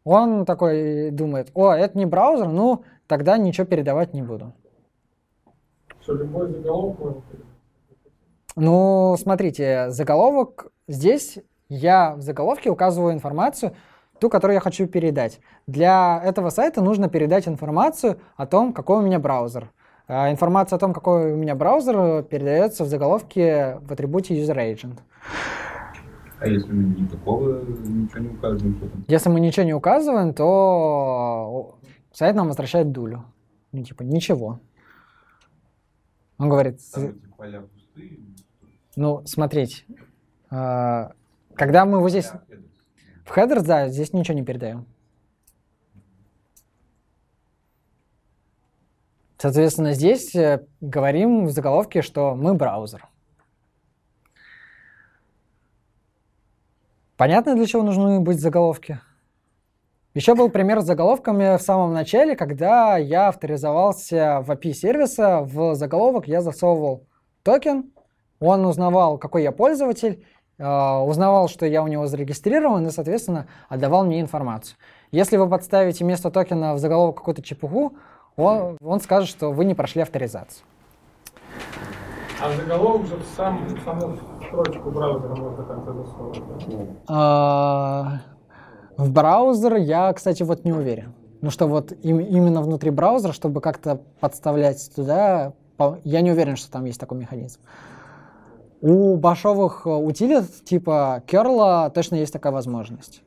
он такой думает: о, это не браузер, ну тогда ничего передавать не буду. Что, любой заголовок можно передавать? Ну, смотрите, заголовок здесь, я в заголовке указываю информацию, ту, которую я хочу передать. Для этого сайта нужно передать информацию о том, какой у меня браузер. А информация о том, какой у меня браузер, передается в заголовке в атрибуте user agent. А если мы никакого, ничего не указываем? Если мы ничего не указываем, то сайт нам возвращает дулю. Ну, типа, ничего. Он говорит... Ну, смотрите. Когда мы вот здесь... В хедер, да, здесь ничего не передаем. Соответственно, здесь говорим в заголовке, что мы браузер. Понятно, для чего нужны быть заголовки? Еще был пример с заголовками в самом начале, когда я авторизовался в эй пи ай сервиса, в заголовок я засовывал токен, он узнавал, какой я пользователь, узнавал, что я у него зарегистрирован, и, соответственно, отдавал мне информацию. Если вы подставите вместо токена в заголовок какую-то чепуху, он, он скажет, что вы не прошли авторизацию. А заголовок же сам, саму строчку браузера можно как-то засовывать? А, в браузер я, кстати, вот не уверен. Ну что вот им, именно внутри браузера, чтобы как-то подставлять туда, я не уверен, что там есть такой механизм. У башовых утилит типа curl точно есть такая возможность.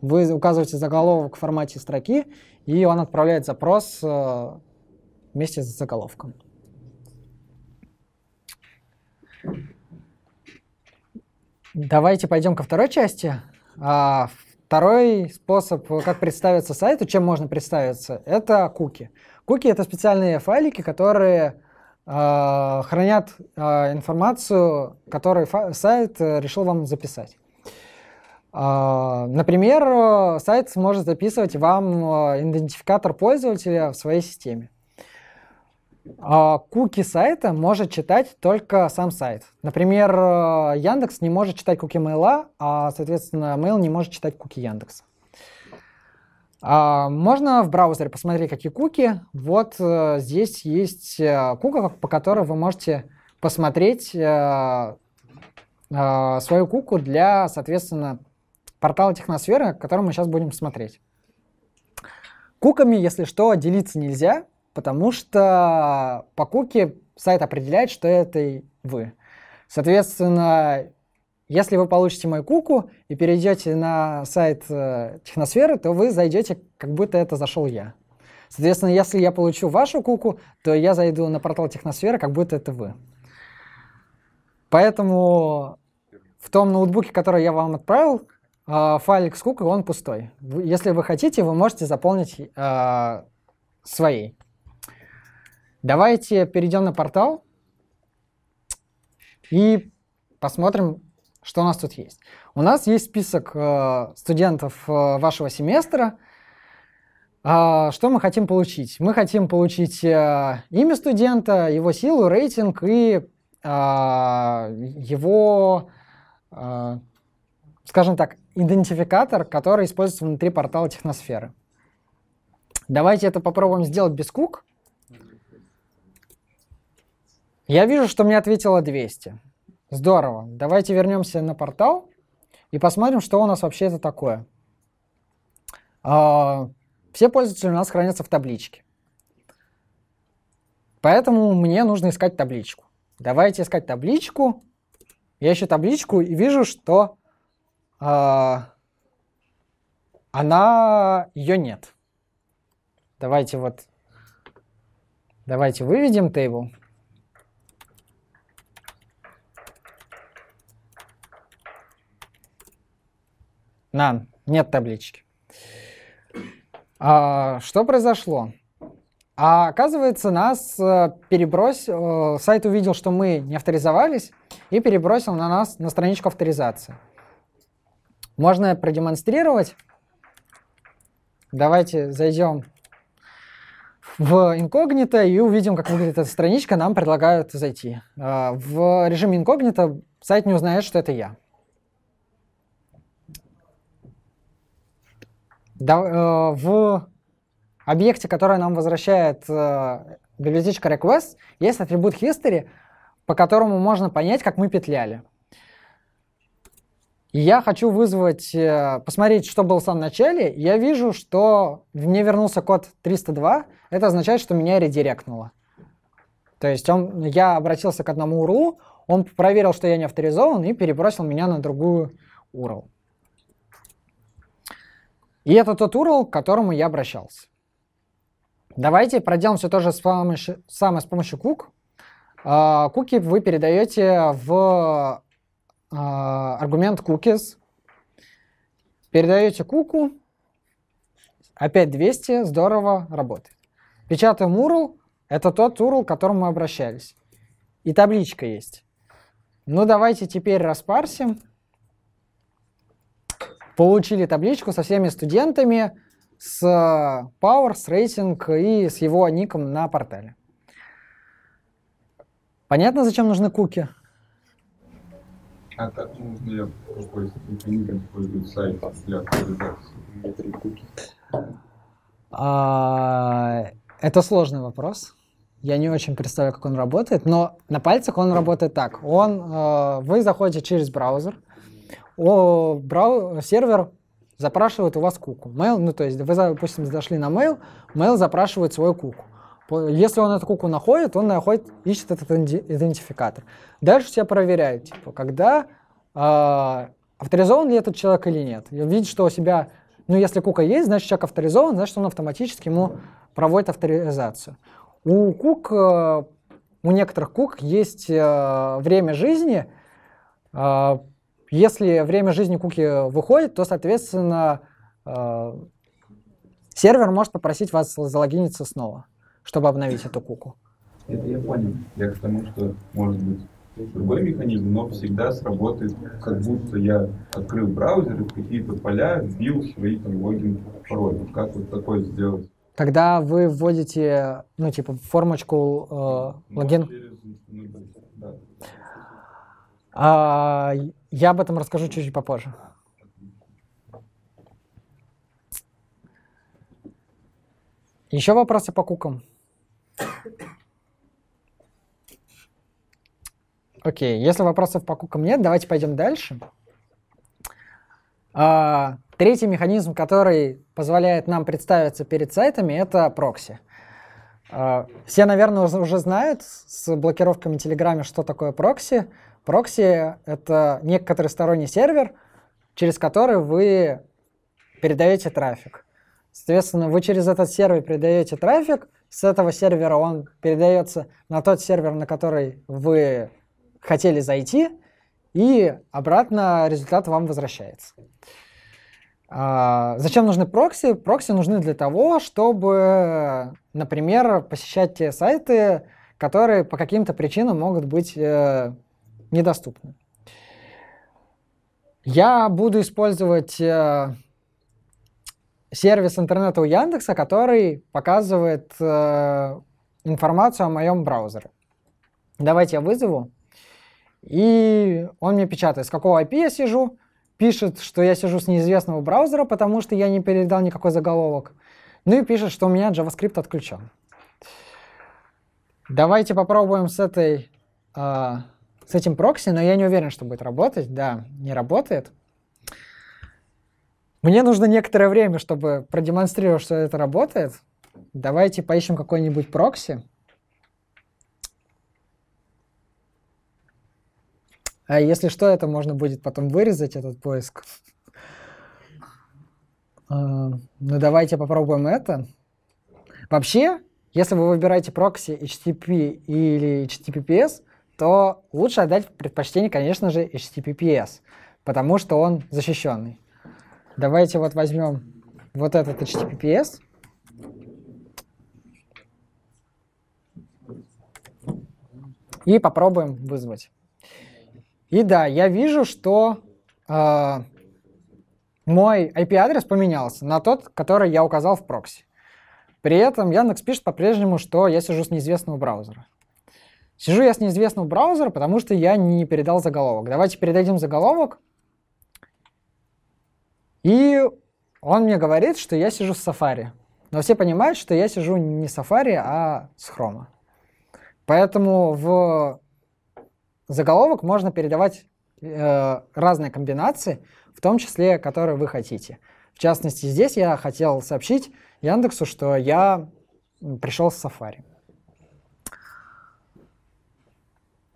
Вы указываете заголовок в формате строки, и он отправляет запрос вместе с заголовком. Давайте пойдем ко второй части. А, второй способ, как представиться сайту, чем можно представиться, это куки. Куки — это специальные файлики, которые э, хранят э, информацию, которую сайт решил вам записать. Э, например, сайт может записывать вам идентификатор пользователя в своей системе. Э, куки сайта может читать только сам сайт. Например, Яндекс не может читать куки Mail, а, соответственно, Mail не может читать куки Яндекса. Можно в браузере посмотреть, какие куки. Вот здесь есть кука, по которой вы можете посмотреть свою куку для, соответственно, портала Техносфера, который мы сейчас будем смотреть. Куками, если что, делиться нельзя, потому что по куке сайт определяет, что это вы. Соответственно, если вы получите мою куку и перейдете на сайт э, Техносферы, то вы зайдете, как будто это зашел я. Соответственно, если я получу вашу куку, то я зайду на портал Техносферы, как будто это вы. Поэтому в том ноутбуке, который я вам отправил, э, файлик с кукой, он пустой. Если вы хотите, вы можете заполнить э, своей. Давайте перейдем на портал и посмотрим, что у нас тут есть. У нас есть список э, студентов э, вашего семестра. Э, что мы хотим получить? Мы хотим получить э, имя студента, его силу, рейтинг и э, его, э, скажем так, идентификатор, который используется внутри портала Техносферы. Давайте это попробуем сделать без кук. Я вижу, что мне ответило двести. Здорово. Давайте вернемся на портал и посмотрим, что у нас вообще это такое. Все пользователи у нас хранятся в табличке. Поэтому мне нужно искать табличку. Давайте искать табличку. Я ищу табличку и вижу, что она... ее нет. Давайте вот... Давайте выведем table. None. Нет таблички. А, что произошло? А, оказывается, нас перебросил... Сайт увидел, что мы не авторизовались, и перебросил на нас на страничку авторизации. Можно продемонстрировать. Давайте зайдем в инкогнито и увидим, как выглядит эта страничка. Нам предлагают зайти. А, в режиме инкогнито сайт не узнает, что это я. Да, э, в объекте, который нам возвращает э, библиотечка Requests, есть атрибут history, по которому можно понять, как мы петляли. И я хочу вызвать, э, посмотреть, что было в самом начале. Я вижу, что мне вернулся код триста два. Это означает, что меня редиректнуло. То есть он, я обратился к одному ю ар эл, он проверил, что я не авторизован, и перебросил меня на другую ю ар эл. И это тот ю ар эл, к которому я обращался. Давайте проделаем все то же с помощью, самое с помощью кук. Uh, куки вы передаете в uh, аргумент cookies. Передаете куку. Опять двести. Здорово, работает. Печатаем ю ар эл. Это тот ю ар эл, к которому мы обращались. И табличка есть. Ну, давайте теперь распарсим. Получили табличку со всеми студентами, с Power, с рейтинг и с его ником на портале. Понятно, зачем нужны куки? А так нужно ником пользоваться сайтом для авторизации. Куки. Это сложный вопрос. Я не очень представляю, как он работает, но на пальцах он работает так. Он, вы заходите через браузер. О, брау... сервер запрашивает у вас куку. Mail, ну, то есть вы, допустим, зашли на Mail, Mail запрашивает свою куку. Если он эту куку находит, он находит, ищет этот идентификатор. Дальше тебя проверяют, типа, когда э, авторизован ли этот человек или нет. И видит, что у себя, ну, если кука есть, значит, человек авторизован, значит, он автоматически ему проводит авторизацию. У кук, э, у некоторых кук есть э, время жизни, э, если время жизни куки выходит, то, соответственно, э, сервер может попросить вас залогиниться снова, чтобы обновить эту куку. Это я понял. Я к тому, что может быть другой механизм, но всегда сработает, как будто я открыл браузер и в какие-то поля вбил свои там логин пароли. Как вот такое сделать? Когда вы вводите, ну, типа, формочку э, логин... Да. А, я об этом расскажу чуть-чуть попозже. Еще вопросы по кукам? Окей, если вопросов по кукам нет, давайте пойдем дальше. А, третий механизм, который позволяет нам представиться перед сайтами, это прокси. А, все, наверное, уже знают с блокировками Telegram, что такое прокси. Прокси — это некоторый сторонний сервер, через который вы передаете трафик. Соответственно, вы через этот сервер передаете трафик, с этого сервера он передается на тот сервер, на который вы хотели зайти, и обратно результат вам возвращается. А зачем нужны прокси? Прокси нужны для того, чтобы, например, посещать те сайты, которые по каким-то причинам могут быть э, недоступны. Я буду использовать э, сервис интернета у Яндекса, который показывает э, информацию о моем браузере. Давайте я вызову. И он мне печатает, с какого ай пи я сижу, пишет, что я сижу с неизвестного браузера, потому что я не передал никакой заголовок, ну и пишет, что у меня JavaScript отключен. Давайте попробуем с, этой, э, с этим прокси, но я не уверен, что будет работать. Да, не работает. Мне нужно некоторое время, чтобы продемонстрировать, что это работает. Давайте поищем какой-нибудь прокси. А если что, это можно будет потом вырезать, этот поиск. Ну, давайте попробуем это. Вообще, если вы выбираете прокси эйч ти ти пи или эйч ти ти пи эс, то лучше отдать предпочтение, конечно же, эйч ти ти пи эс, потому что он защищенный. Давайте вот возьмем вот этот эйч ти ти пи эс. И попробуем вызвать. И да, я вижу, что э, мой ай пи-адрес поменялся на тот, который я указал в прокси. При этом Яндекс пишет по-прежнему, что я сижу с неизвестного браузера. Сижу я с неизвестного браузера, потому что я не передал заголовок. Давайте передадим заголовок. И он мне говорит, что я сижу с Safari. Но все понимают, что я сижу не с Safari, а с Chrome. Поэтому в... заголовок можно передавать э, разные комбинации, в том числе, которые вы хотите. В частности, здесь я хотел сообщить Яндексу, что я пришел с Safari.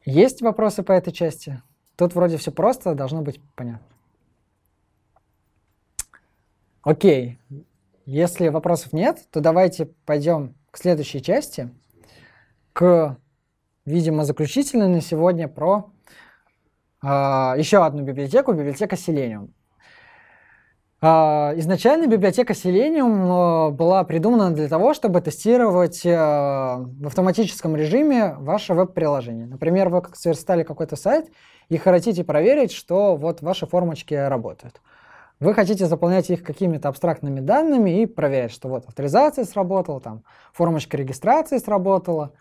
Есть вопросы по этой части? Тут вроде все просто, должно быть понятно. Окей. Если вопросов нет, то давайте пойдем к следующей части, к... видимо, заключительный на сегодня про э, еще одну библиотеку, библиотека Selenium. Э, изначально библиотека Selenium э, была придумана для того, чтобы тестировать э, в автоматическом режиме ваше веб-приложение. Например, вы сверстали какой-то сайт и хотите проверить, что вот ваши формочки работают. Вы хотите заполнять их какими-то абстрактными данными и проверять, что вот авторизация сработала, там, формочка регистрации сработала.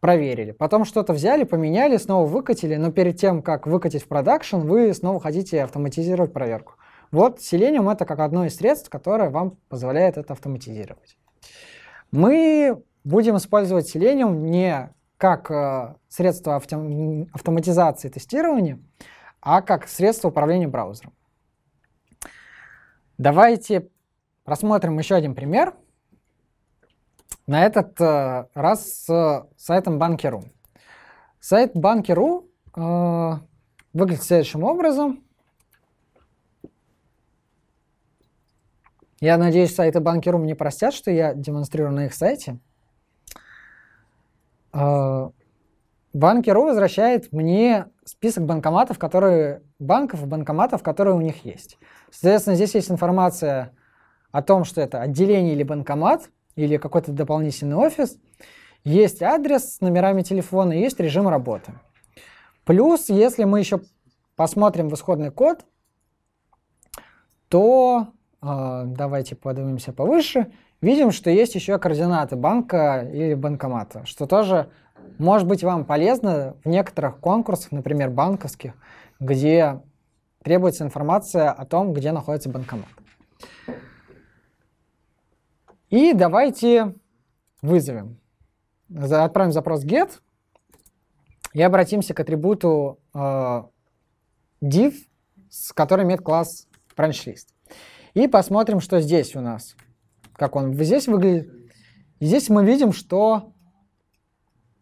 Проверили. Потом что-то взяли, поменяли, снова выкатили, но перед тем, как выкатить в продакшн, вы снова хотите автоматизировать проверку. Вот Selenium — это как одно из средств, которое вам позволяет это автоматизировать. Мы будем использовать Selenium не как э, средство автом... автоматизации тестирования, а как средство управления браузером. Давайте рассмотрим еще один пример. На этот э, раз с э, сайтом Банки.ру. Сайт Банки.ру э, выглядит следующим образом. Я надеюсь, сайты Банки.ру мне простят, что я демонстрирую на их сайте. Э, Банки.ру возвращает мне список банкоматов, которые, банков и банкоматов, которые у них есть. Соответственно, здесь есть информация о том, что это отделение или банкомат, или какой-то дополнительный офис. Есть адрес с номерами телефона, есть режим работы. Плюс, если мы еще посмотрим в исходный код, то э, давайте поднимемся повыше. Видим, что есть еще координаты банка или банкомата, что тоже может быть вам полезно в некоторых конкурсах, например, банковских, где требуется информация о том, где находится банкомат. И давайте вызовем. Отправим запрос get и обратимся к атрибуту э, div, с которым имеет класс branch-list. И посмотрим, что здесь у нас. Как он здесь выглядит. И здесь мы видим, что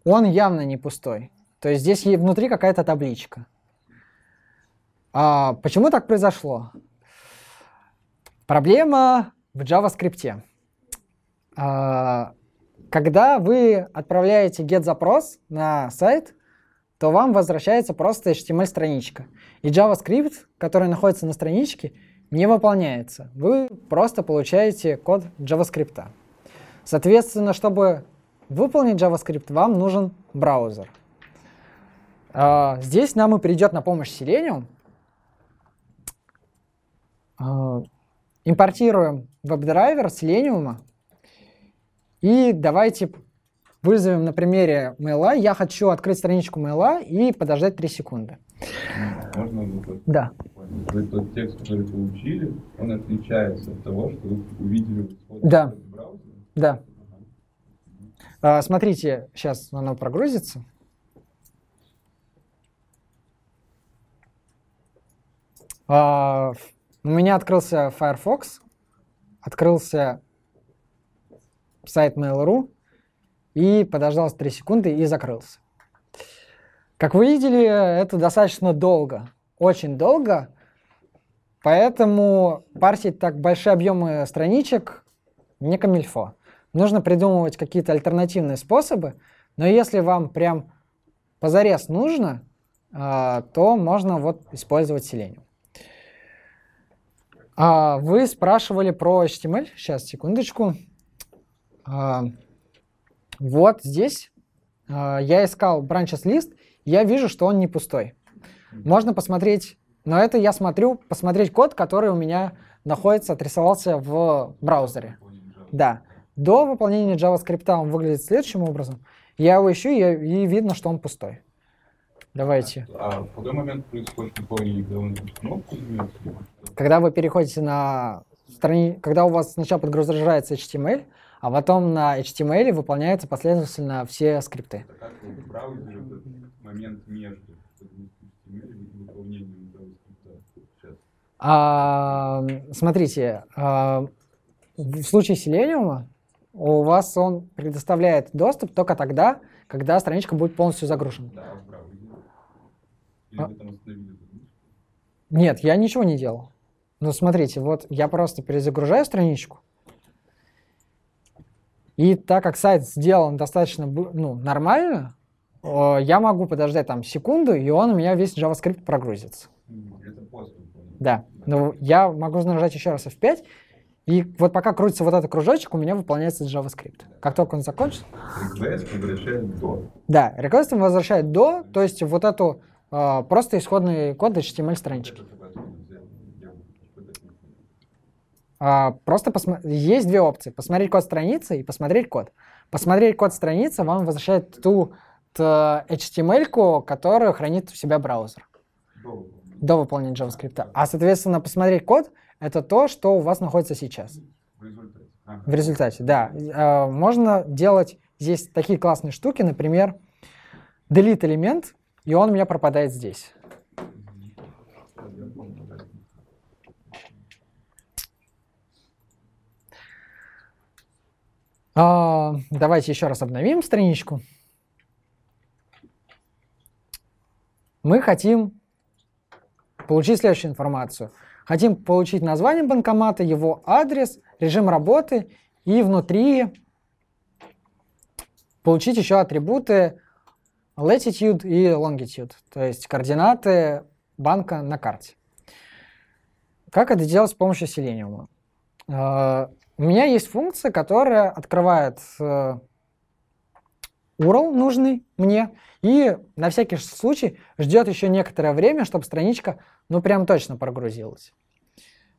он явно не пустой. То есть здесь внутри какая-то табличка. А почему так произошло? Проблема в JavaScript. А, когда вы отправляете get-запрос на сайт, то вам возвращается просто эйч ти эм эль-страничка. И JavaScript, который находится на страничке, не выполняется. Вы просто получаете код JavaScript. Соответственно, чтобы выполнить JavaScript, вам нужен браузер. А, здесь нам и придет на помощь Selenium. А, импортируем веб-драйвер Selenium. И давайте вызовем на примере Mail.ru. Я хочу открыть страничку Mail.ru и подождать три секунды. Можно? Да. Вы тот текст, который получили, он отличается от того, что вы увидели в исходе да. браузера? Да. А, смотрите, сейчас оно прогрузится. А, у меня открылся Firefox, открылся сайт Mail.ru и подождал три секунды и закрылся. Как вы видели, это достаточно долго, очень долго, поэтому парсить так большие объемы страничек не камильфо. Нужно придумывать какие-то альтернативные способы, но если вам прям позарез нужно, то можно вот использовать Selenium. Вы спрашивали про эйч ти эм эль, сейчас, секундочку. Вот здесь я искал branches list, я вижу, что он не пустой. Можно посмотреть, но это я смотрю, посмотреть код, который у меня находится, отрисовался в браузере. Да. До выполнения JavaScript он выглядит следующим образом. Я его ищу, и видно, что он пустой. Давайте. А в какой момент происходит выполнение, когда он кнопку нажимает? Когда вы переходите на страницу, когда у вас сначала подгружается эйч ти эм эль, а потом на эйч ти эм эль выполняются последовательно все скрипты. А как в браузере момент между выполнением JavaScript? Смотрите, а, в случае Selenium у вас он предоставляет доступ только тогда, когда страничка будет полностью загружена. Да, в браузере. Или а? Вы там остановили? Нет, я ничего не делал. Но смотрите, вот я просто перезагружаю страничку. И так как сайт сделан достаточно ну, нормально, я могу подождать там секунду, и он у меня весь JavaScript прогрузится. Это после. Да. Но я могу нажать еще раз эф пять, и вот пока крутится вот этот кружочек, у меня выполняется JavaScript. Как только он закончится... Request возвращает до. Да, request возвращает до, то есть вот эту э, просто исходный код эйч ти эм эль-странички. Uh, просто посмо... есть две опции. Посмотреть код страницы и посмотреть код. Посмотреть код страницы вам возвращает ту, ту эйч ти эм эль-ку, которую хранит в себя браузер. До, До выполнения JavaScript. Да. А, соответственно, посмотреть код — это то, что у вас находится сейчас. В результате. Ага. В результате, да. Uh, можно делать здесь такие классные штуки, например, delete элемент, и он у меня пропадает здесь. Uh, давайте еще раз обновим страничку. Мы хотим получить следующую информацию. Хотим получить название банкомата, его адрес, режим работы и внутри получить еще атрибуты latitude и longitude, то есть координаты банка на карте. Как это делать с помощью Selenium? Uh, У меня есть функция, которая открывает э, ю ар эл нужный мне, и на всякий случай ждет еще некоторое время, чтобы страничка, ну, прям точно прогрузилась.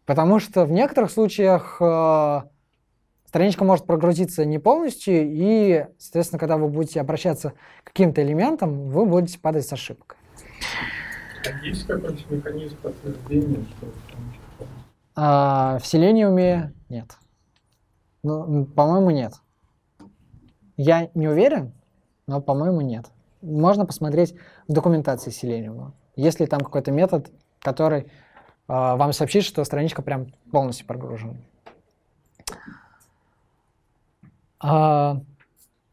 Потому что в некоторых случаях э, страничка может прогрузиться не полностью, и, соответственно, когда вы будете обращаться к каким-то элементам, вы будете падать с ошибкой. Есть какой-нибудь механизм подтверждения, что страничка? А, в Selenium нет. Ну, по-моему, нет. Я не уверен, но, по-моему, нет. Можно посмотреть в документации Selenium. Есть ли там какой-то метод, который э, вам сообщит, что страничка прям полностью прогружена. А,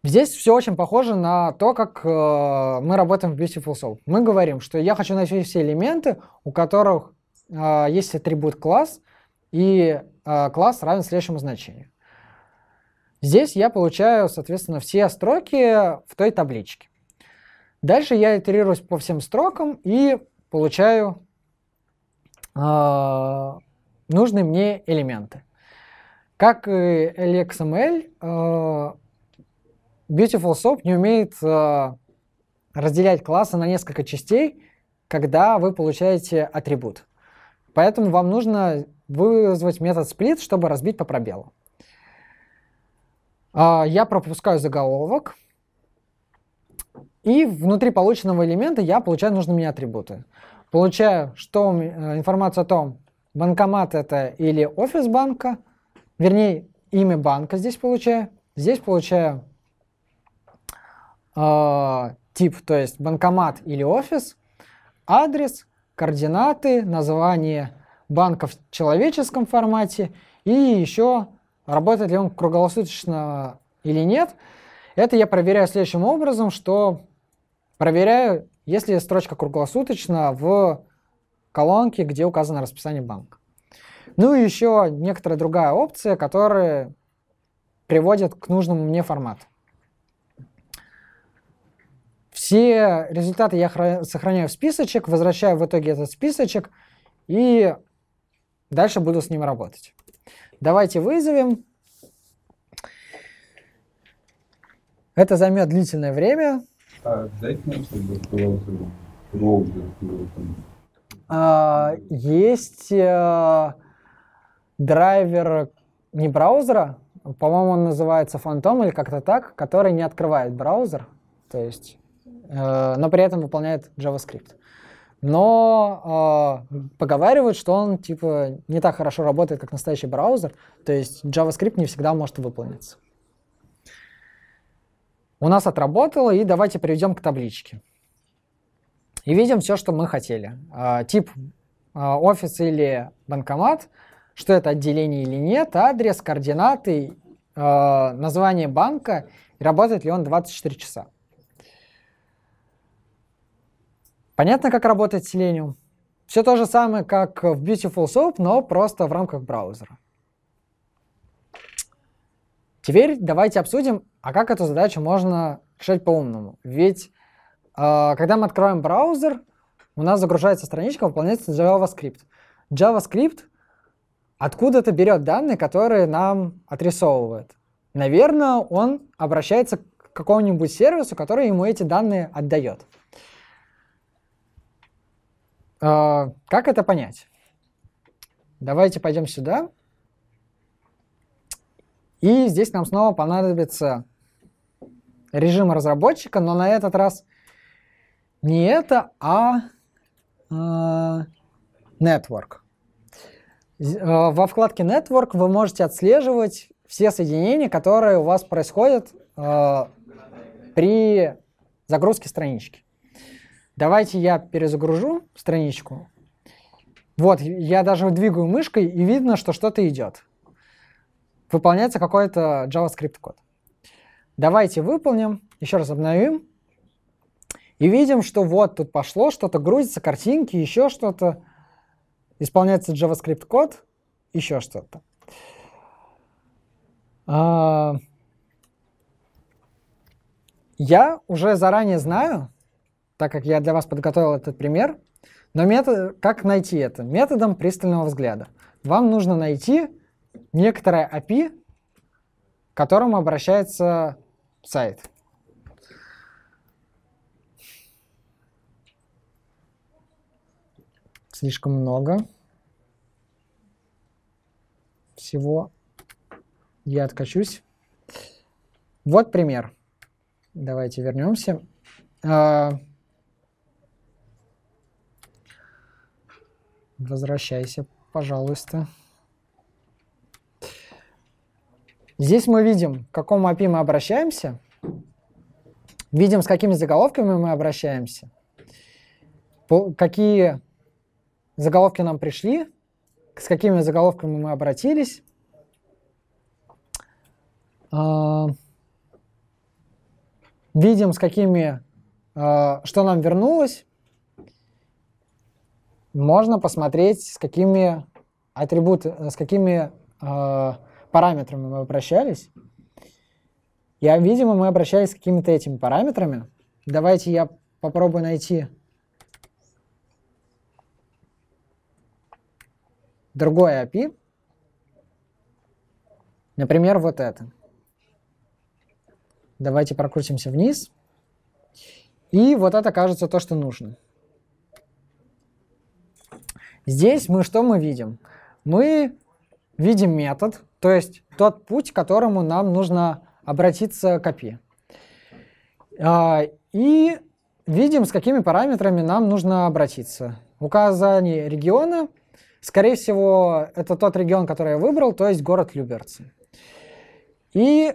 здесь все очень похоже на то, как э, мы работаем в Beautiful Soup. Мы говорим, что я хочу найти все элементы, у которых э, есть атрибут класс, и э, класс равен следующему значению. Здесь я получаю, соответственно, все строки в той табличке. Дальше я итерируюсь по всем строкам и получаю э, нужные мне элементы. Как и эл экс эм эль, э, Beautiful Soup не умеет э, разделять классы на несколько частей, когда вы получаете атрибут. Поэтому вам нужно вызвать метод split, чтобы разбить по пробелу. Я пропускаю заголовок, и внутри полученного элемента я получаю нужные мне атрибуты. Получаю что, информацию о том, банкомат это или офис банка, вернее, имя банка здесь получаю. Здесь получаю э, тип, то есть банкомат или офис, адрес, координаты, название банка в человеческом формате и еще... Работает ли он круглосуточно или нет? Это я проверяю следующим образом, что проверяю, есть ли строчка круглосуточно в колонке, где указано расписание банка. Ну и еще некоторая другая опция, которая приводит к нужному мне формату. Все результаты я сохраняю в списочек, возвращаю в итоге этот списочек и дальше буду с ним работать. Давайте вызовем. Это займет длительное время. А, дайте нам, чтобы открывался браузер. А, есть э, драйвер не браузера, по-моему, он называется Phantom или как-то так, который не открывает браузер, то есть, э, но при этом выполняет JavaScript. Но э, поговаривают, что он типа не так хорошо работает, как настоящий браузер, то есть JavaScript не всегда может выполниться. У нас отработало, и давайте перейдем к табличке. И видим все, что мы хотели. Э, тип э, офис или банкомат, что это отделение или нет, адрес, координаты, э, название банка, и работает ли он двадцать четыре часа. Понятно, как работает Selenium? Все то же самое, как в Beautiful Soup, но просто в рамках браузера. Теперь давайте обсудим, а как эту задачу можно решать по-умному. Ведь э, когда мы откроем браузер, у нас загружается страничка, выполняется JavaScript. JavaScript откуда-то берет данные, которые нам отрисовывает. Наверное, он обращается к какому-нибудь сервису, который ему эти данные отдает. Uh, как это понять? Давайте пойдем сюда. И здесь нам снова понадобится режим разработчика, но на этот раз не это, а uh, Network. Uh, во вкладке Network вы можете отслеживать все соединения, которые у вас происходят uh, при загрузке странички. Давайте я перезагружу страничку. Вот, я даже двигаю мышкой, и видно, что что-то идет. Выполняется какой-то JavaScript код. Давайте выполним, еще раз обновим. И видим, что вот тут пошло, что-то грузится, картинки, еще что-то. Исполняется JavaScript код, еще что-то. Я уже заранее знаю, так как я для вас подготовил этот пример. Но метод, как найти это? Методом пристального взгляда. Вам нужно найти некоторое эй пи ай, к которому обращается сайт. слишком много всего. Я откачусь. Вот пример. Давайте вернемся. Возвращайся, пожалуйста. Здесь мы видим, к какому эй пи ай мы обращаемся. Видим, с какими заголовками мы обращаемся. Какие заголовки нам пришли. С какими заголовками мы обратились. Видим, с какими, что нам вернулось. Можно посмотреть, с какими атрибутами, с какими параметрами мы обращались. Я, видимо, мы обращались с какими-то этими параметрами. Давайте я попробую найти другое эй пи ай. Например, вот это. Давайте прокрутимся вниз. И вот это, кажется, то, что нужно. Здесь мы что мы видим? Мы видим метод, то есть тот путь, к которому нам нужно обратиться к эй пи ай. И видим, с какими параметрами нам нужно обратиться. Указание региона. Скорее всего, это тот регион, который я выбрал, то есть город Люберцы. И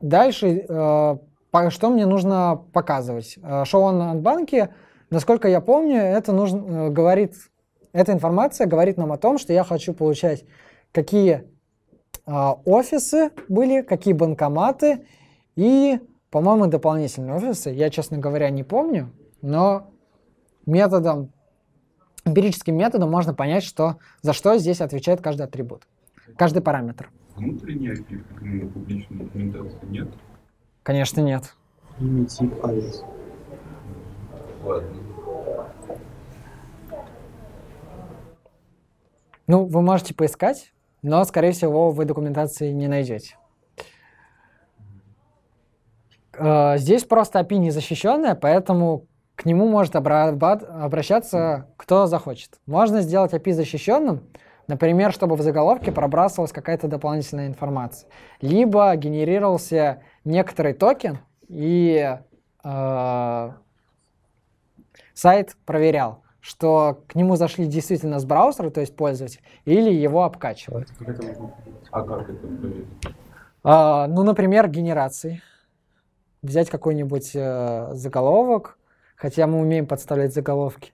дальше, что мне нужно показывать. Shown on банки, насколько я помню, это нужно, говорит, эта информация говорит нам о том, что я хочу получать, какие офисы были, какие банкоматы и, по-моему, дополнительные офисы. Я, честно говоря, не помню, но методом, эмпирическим методом можно понять, что, за что здесь отвечает каждый атрибут, каждый параметр. Внутренний эй пи ай, как именно публичной документации, нет? Конечно, нет. Имитив адрес. Ладно. Ну, вы можете поискать, но, скорее всего, вы документации не найдете. Здесь просто эй пи ай не защищенная, поэтому к нему может обращаться кто захочет. Можно сделать эй пи ай защищенным, например, чтобы в заголовке пробрасывалась какая-то дополнительная информация. Либо генерировался некоторый токен, и э, сайт проверял, что к нему зашли действительно с браузера, то есть пользователь, или его обкачивают. А как это проверить? А, ну, например, генерации. Взять какой-нибудь э, заголовок, хотя мы умеем подставлять заголовки.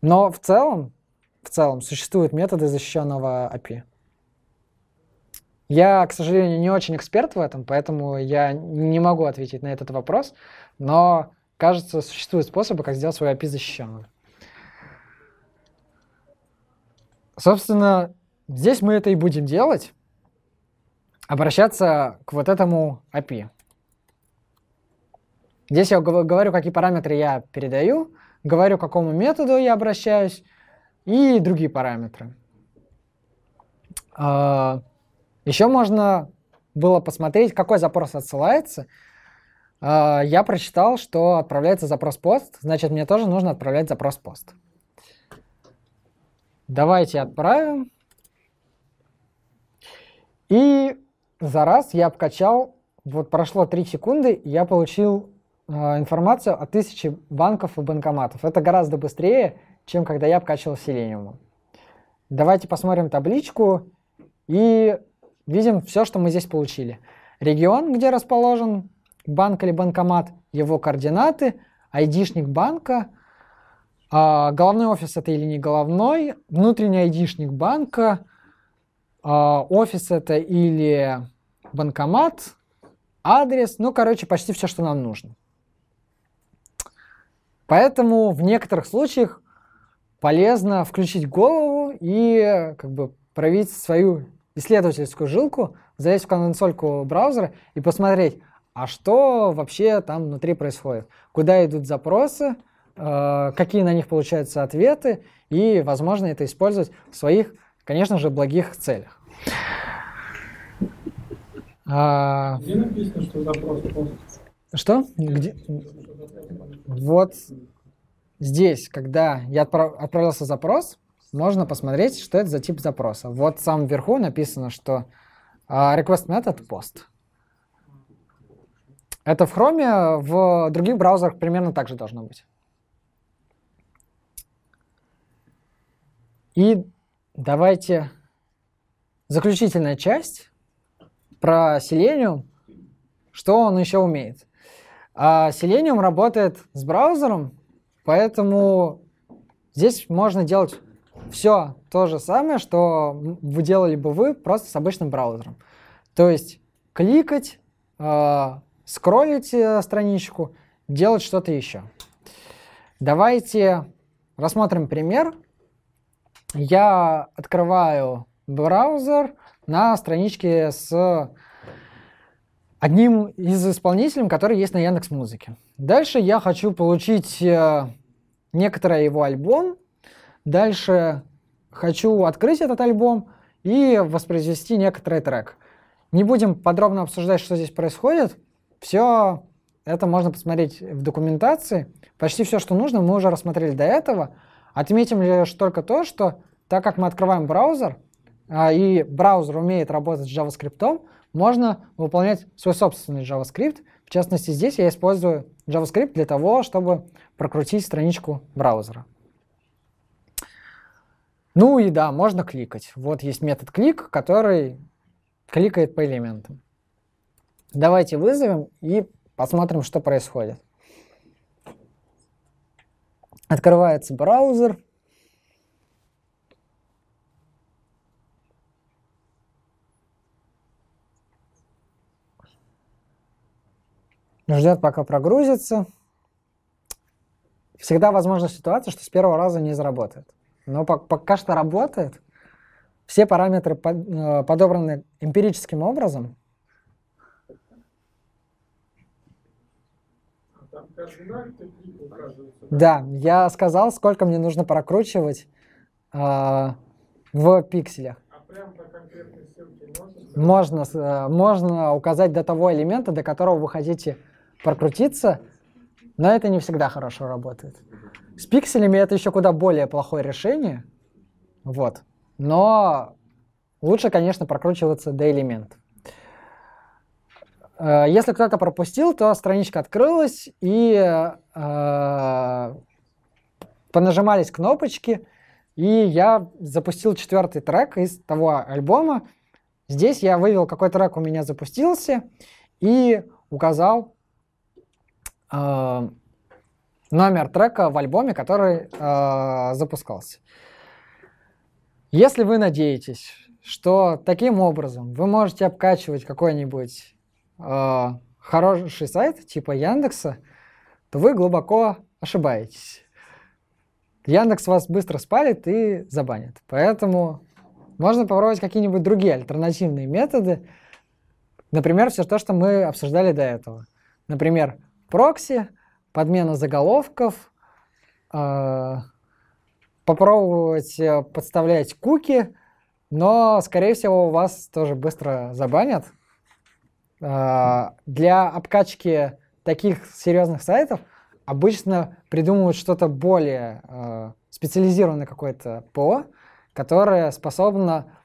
Но в целом, в целом существуют методы защищенного эй пи ай. Я, к сожалению, не очень эксперт в этом, поэтому я не могу ответить на этот вопрос, но, кажется, существуют способы, как сделать свой эй пи ай защищенным. Собственно, здесь мы это и будем делать, обращаться к вот этому эй пи ай. Здесь я говорю, какие параметры я передаю, говорю, к какому методу я обращаюсь и другие параметры. Еще можно было посмотреть, какой запрос отсылается. Я прочитал, что отправляется запрос пост, значит, мне тоже нужно отправлять запрос пост. Давайте отправим. И за раз я обкачал, вот прошло три секунды, и я получил э, информацию о тысяче банков и банкоматов. Это гораздо быстрее, чем когда я обкачивал Selenium. Давайте посмотрим табличку и видим все, что мы здесь получили. Регион, где расположен банк или банкомат, его координаты, айдишник банка. Uh, головной офис это или не головной, внутренний айдишник банка, uh, офис это или банкомат, адрес, ну, короче, почти все, что нам нужно. Поэтому в некоторых случаях полезно включить голову и как бы проявить свою исследовательскую жилку, залезть в консольку браузера и посмотреть, а что вообще там внутри происходит, куда идут запросы, какие на них получаются ответы, и, возможно, это использовать в своих, конечно же, благих целях. Где написано, что запрос пост? Что? Где? Вот здесь, когда я отправился запрос, можно посмотреть, что это за тип запроса. Вот в самом верху написано, что request method post. Это в Chrome, в других браузерах примерно так же должно быть. И давайте заключительная часть про Selenium, что он еще умеет. Selenium работает с браузером, поэтому здесь можно делать все то же самое, что вы делали бы вы просто с обычным браузером. То есть кликать, э, скроллить страничку, делать что-то еще. Давайте рассмотрим пример. Я открываю браузер на страничке с одним из исполнителей, который есть на Яндекс.Музыке. Дальше я хочу получить э, некоторый его альбом. Дальше хочу открыть этот альбом и воспроизвести некоторый трек. Не будем подробно обсуждать, что здесь происходит. Все это можно посмотреть в документации. Почти все, что нужно, мы уже рассмотрели до этого. Отметим лишь только то, что так как мы открываем браузер, и браузер умеет работать с JavaScript, можно выполнять свой собственный JavaScript. В частности, здесь я использую JavaScript для того, чтобы прокрутить страничку браузера. Ну и да, можно кликать. Вот есть метод клик, который кликает по элементам. Давайте вызовем и посмотрим, что происходит. Открывается браузер. Ждет, пока прогрузится. Всегда возможна ситуация, что с первого раза не заработает. Но пока что работает. Все параметры подобраны эмпирическим образом. Да, я сказал, сколько мне нужно прокручивать э, в пикселях. А прям по конкретной ссылке можно? Можно, можно указать до того элемента, до которого вы хотите прокрутиться, но это не всегда хорошо работает. С пикселями это еще куда более плохое решение, вот. Но лучше, конечно, прокручиваться до элементов. Если кто-то пропустил, то страничка открылась, и э, понажимались кнопочки, и я запустил четвертый трек из того альбома. Здесь я вывел, какой трек у меня запустился, и указал... Э, номер трека в альбоме, который э, запускался. Если вы надеетесь, что таким образом вы можете обкачивать какой-нибудь э, хороший сайт типа Яндекса, то вы глубоко ошибаетесь. Яндекс вас быстро спалит и забанит. Поэтому можно попробовать какие-нибудь другие альтернативные методы. Например, все то, что мы обсуждали до этого. Например, прокси, подмена заголовков, э, попробовать подставлять куки, но, скорее всего, вас тоже быстро забанят. Э, для обкачки таких серьезных сайтов обычно придумывают что-то более э, специализированное, какое-то ПО, которое способно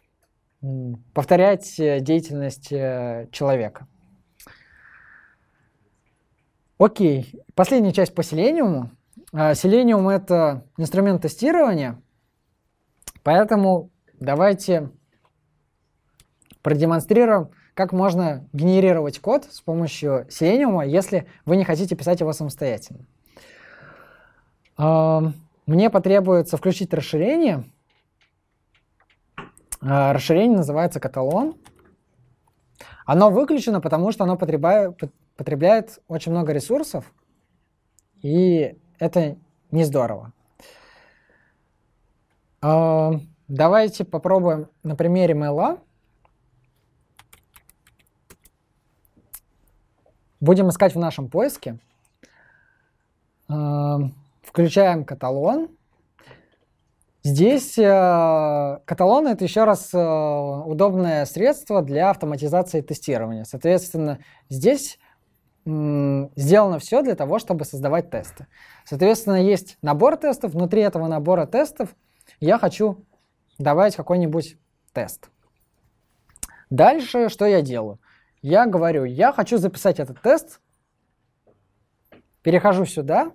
э, повторять деятельность э, человека. Окей, последняя часть по Selenium. Selenium — это инструмент тестирования, поэтому давайте продемонстрируем, как можно генерировать код с помощью Selenium, если вы не хотите писать его самостоятельно. Мне потребуется включить расширение. Расширение называется Katalon. Оно выключено, потому что оно потребляет... потребляет очень много ресурсов, и это не здорово. Давайте попробуем на примере Mail.ru. Будем искать в нашем поиске. Включаем Каталон. Здесь Каталон — это еще раз удобное средство для автоматизации тестирования. Соответственно, здесь сделано все для того, чтобы создавать тесты. Соответственно, есть набор тестов. Внутри этого набора тестов я хочу добавить какой-нибудь тест. Дальше что я делаю? Я говорю, я хочу записать этот тест, перехожу сюда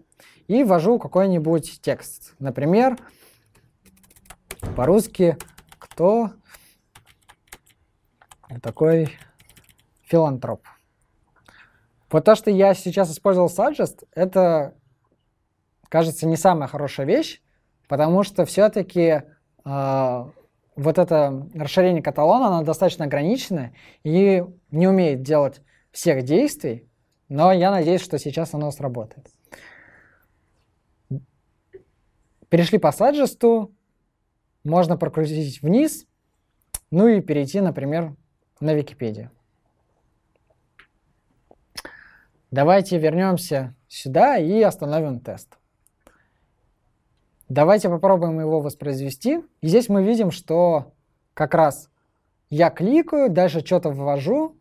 и ввожу какой-нибудь текст. Например, по-русски «Кто такой филантроп?». Вот то, что я сейчас использовал suggest, это, кажется, не самая хорошая вещь, потому что все-таки э, вот это расширение каталона, оно достаточно ограничено и не умеет делать всех действий, но я надеюсь, что сейчас оно сработает. Перешли по suggest, можно прокрутить вниз, ну и перейти, например, на Википедию. Давайте вернемся сюда и остановим тест. Давайте попробуем его воспроизвести. И здесь мы видим, что как раз я кликаю, дальше что-то ввожу,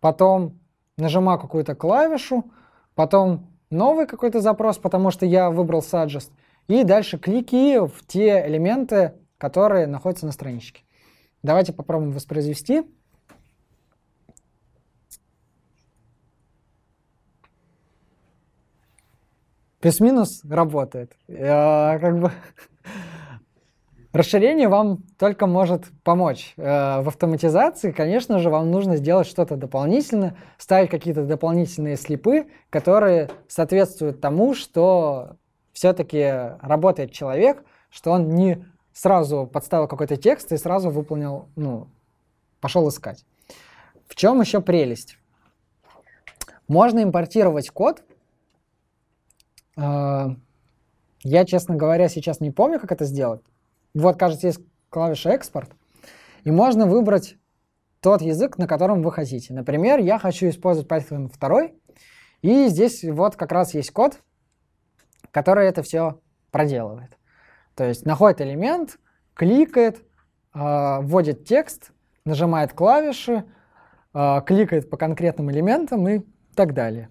потом нажимаю какую-то клавишу, потом новый какой-то запрос, потому что я выбрал suggest, и дальше клики в те элементы, которые находятся на страничке. Давайте попробуем воспроизвести. Плюс-минус работает. Э, как бы расширение вам только может помочь. Э, в автоматизации, конечно же, вам нужно сделать что-то дополнительное, ставить какие-то дополнительные слипы, которые соответствуют тому, что все-таки работает человек, что он не сразу подставил какой-то текст и сразу выполнил, ну, пошел искать. В чем еще прелесть? Можно импортировать код. Я, честно говоря, сейчас не помню, как это сделать. Вот, кажется, есть клавиша «Экспорт». И можно выбрать тот язык, на котором вы хотите. Например, я хочу использовать Python два. И здесь вот как раз есть код, который это все проделывает. То есть находит элемент, кликает, вводит текст, нажимает клавиши, кликает по конкретным элементам и так далее.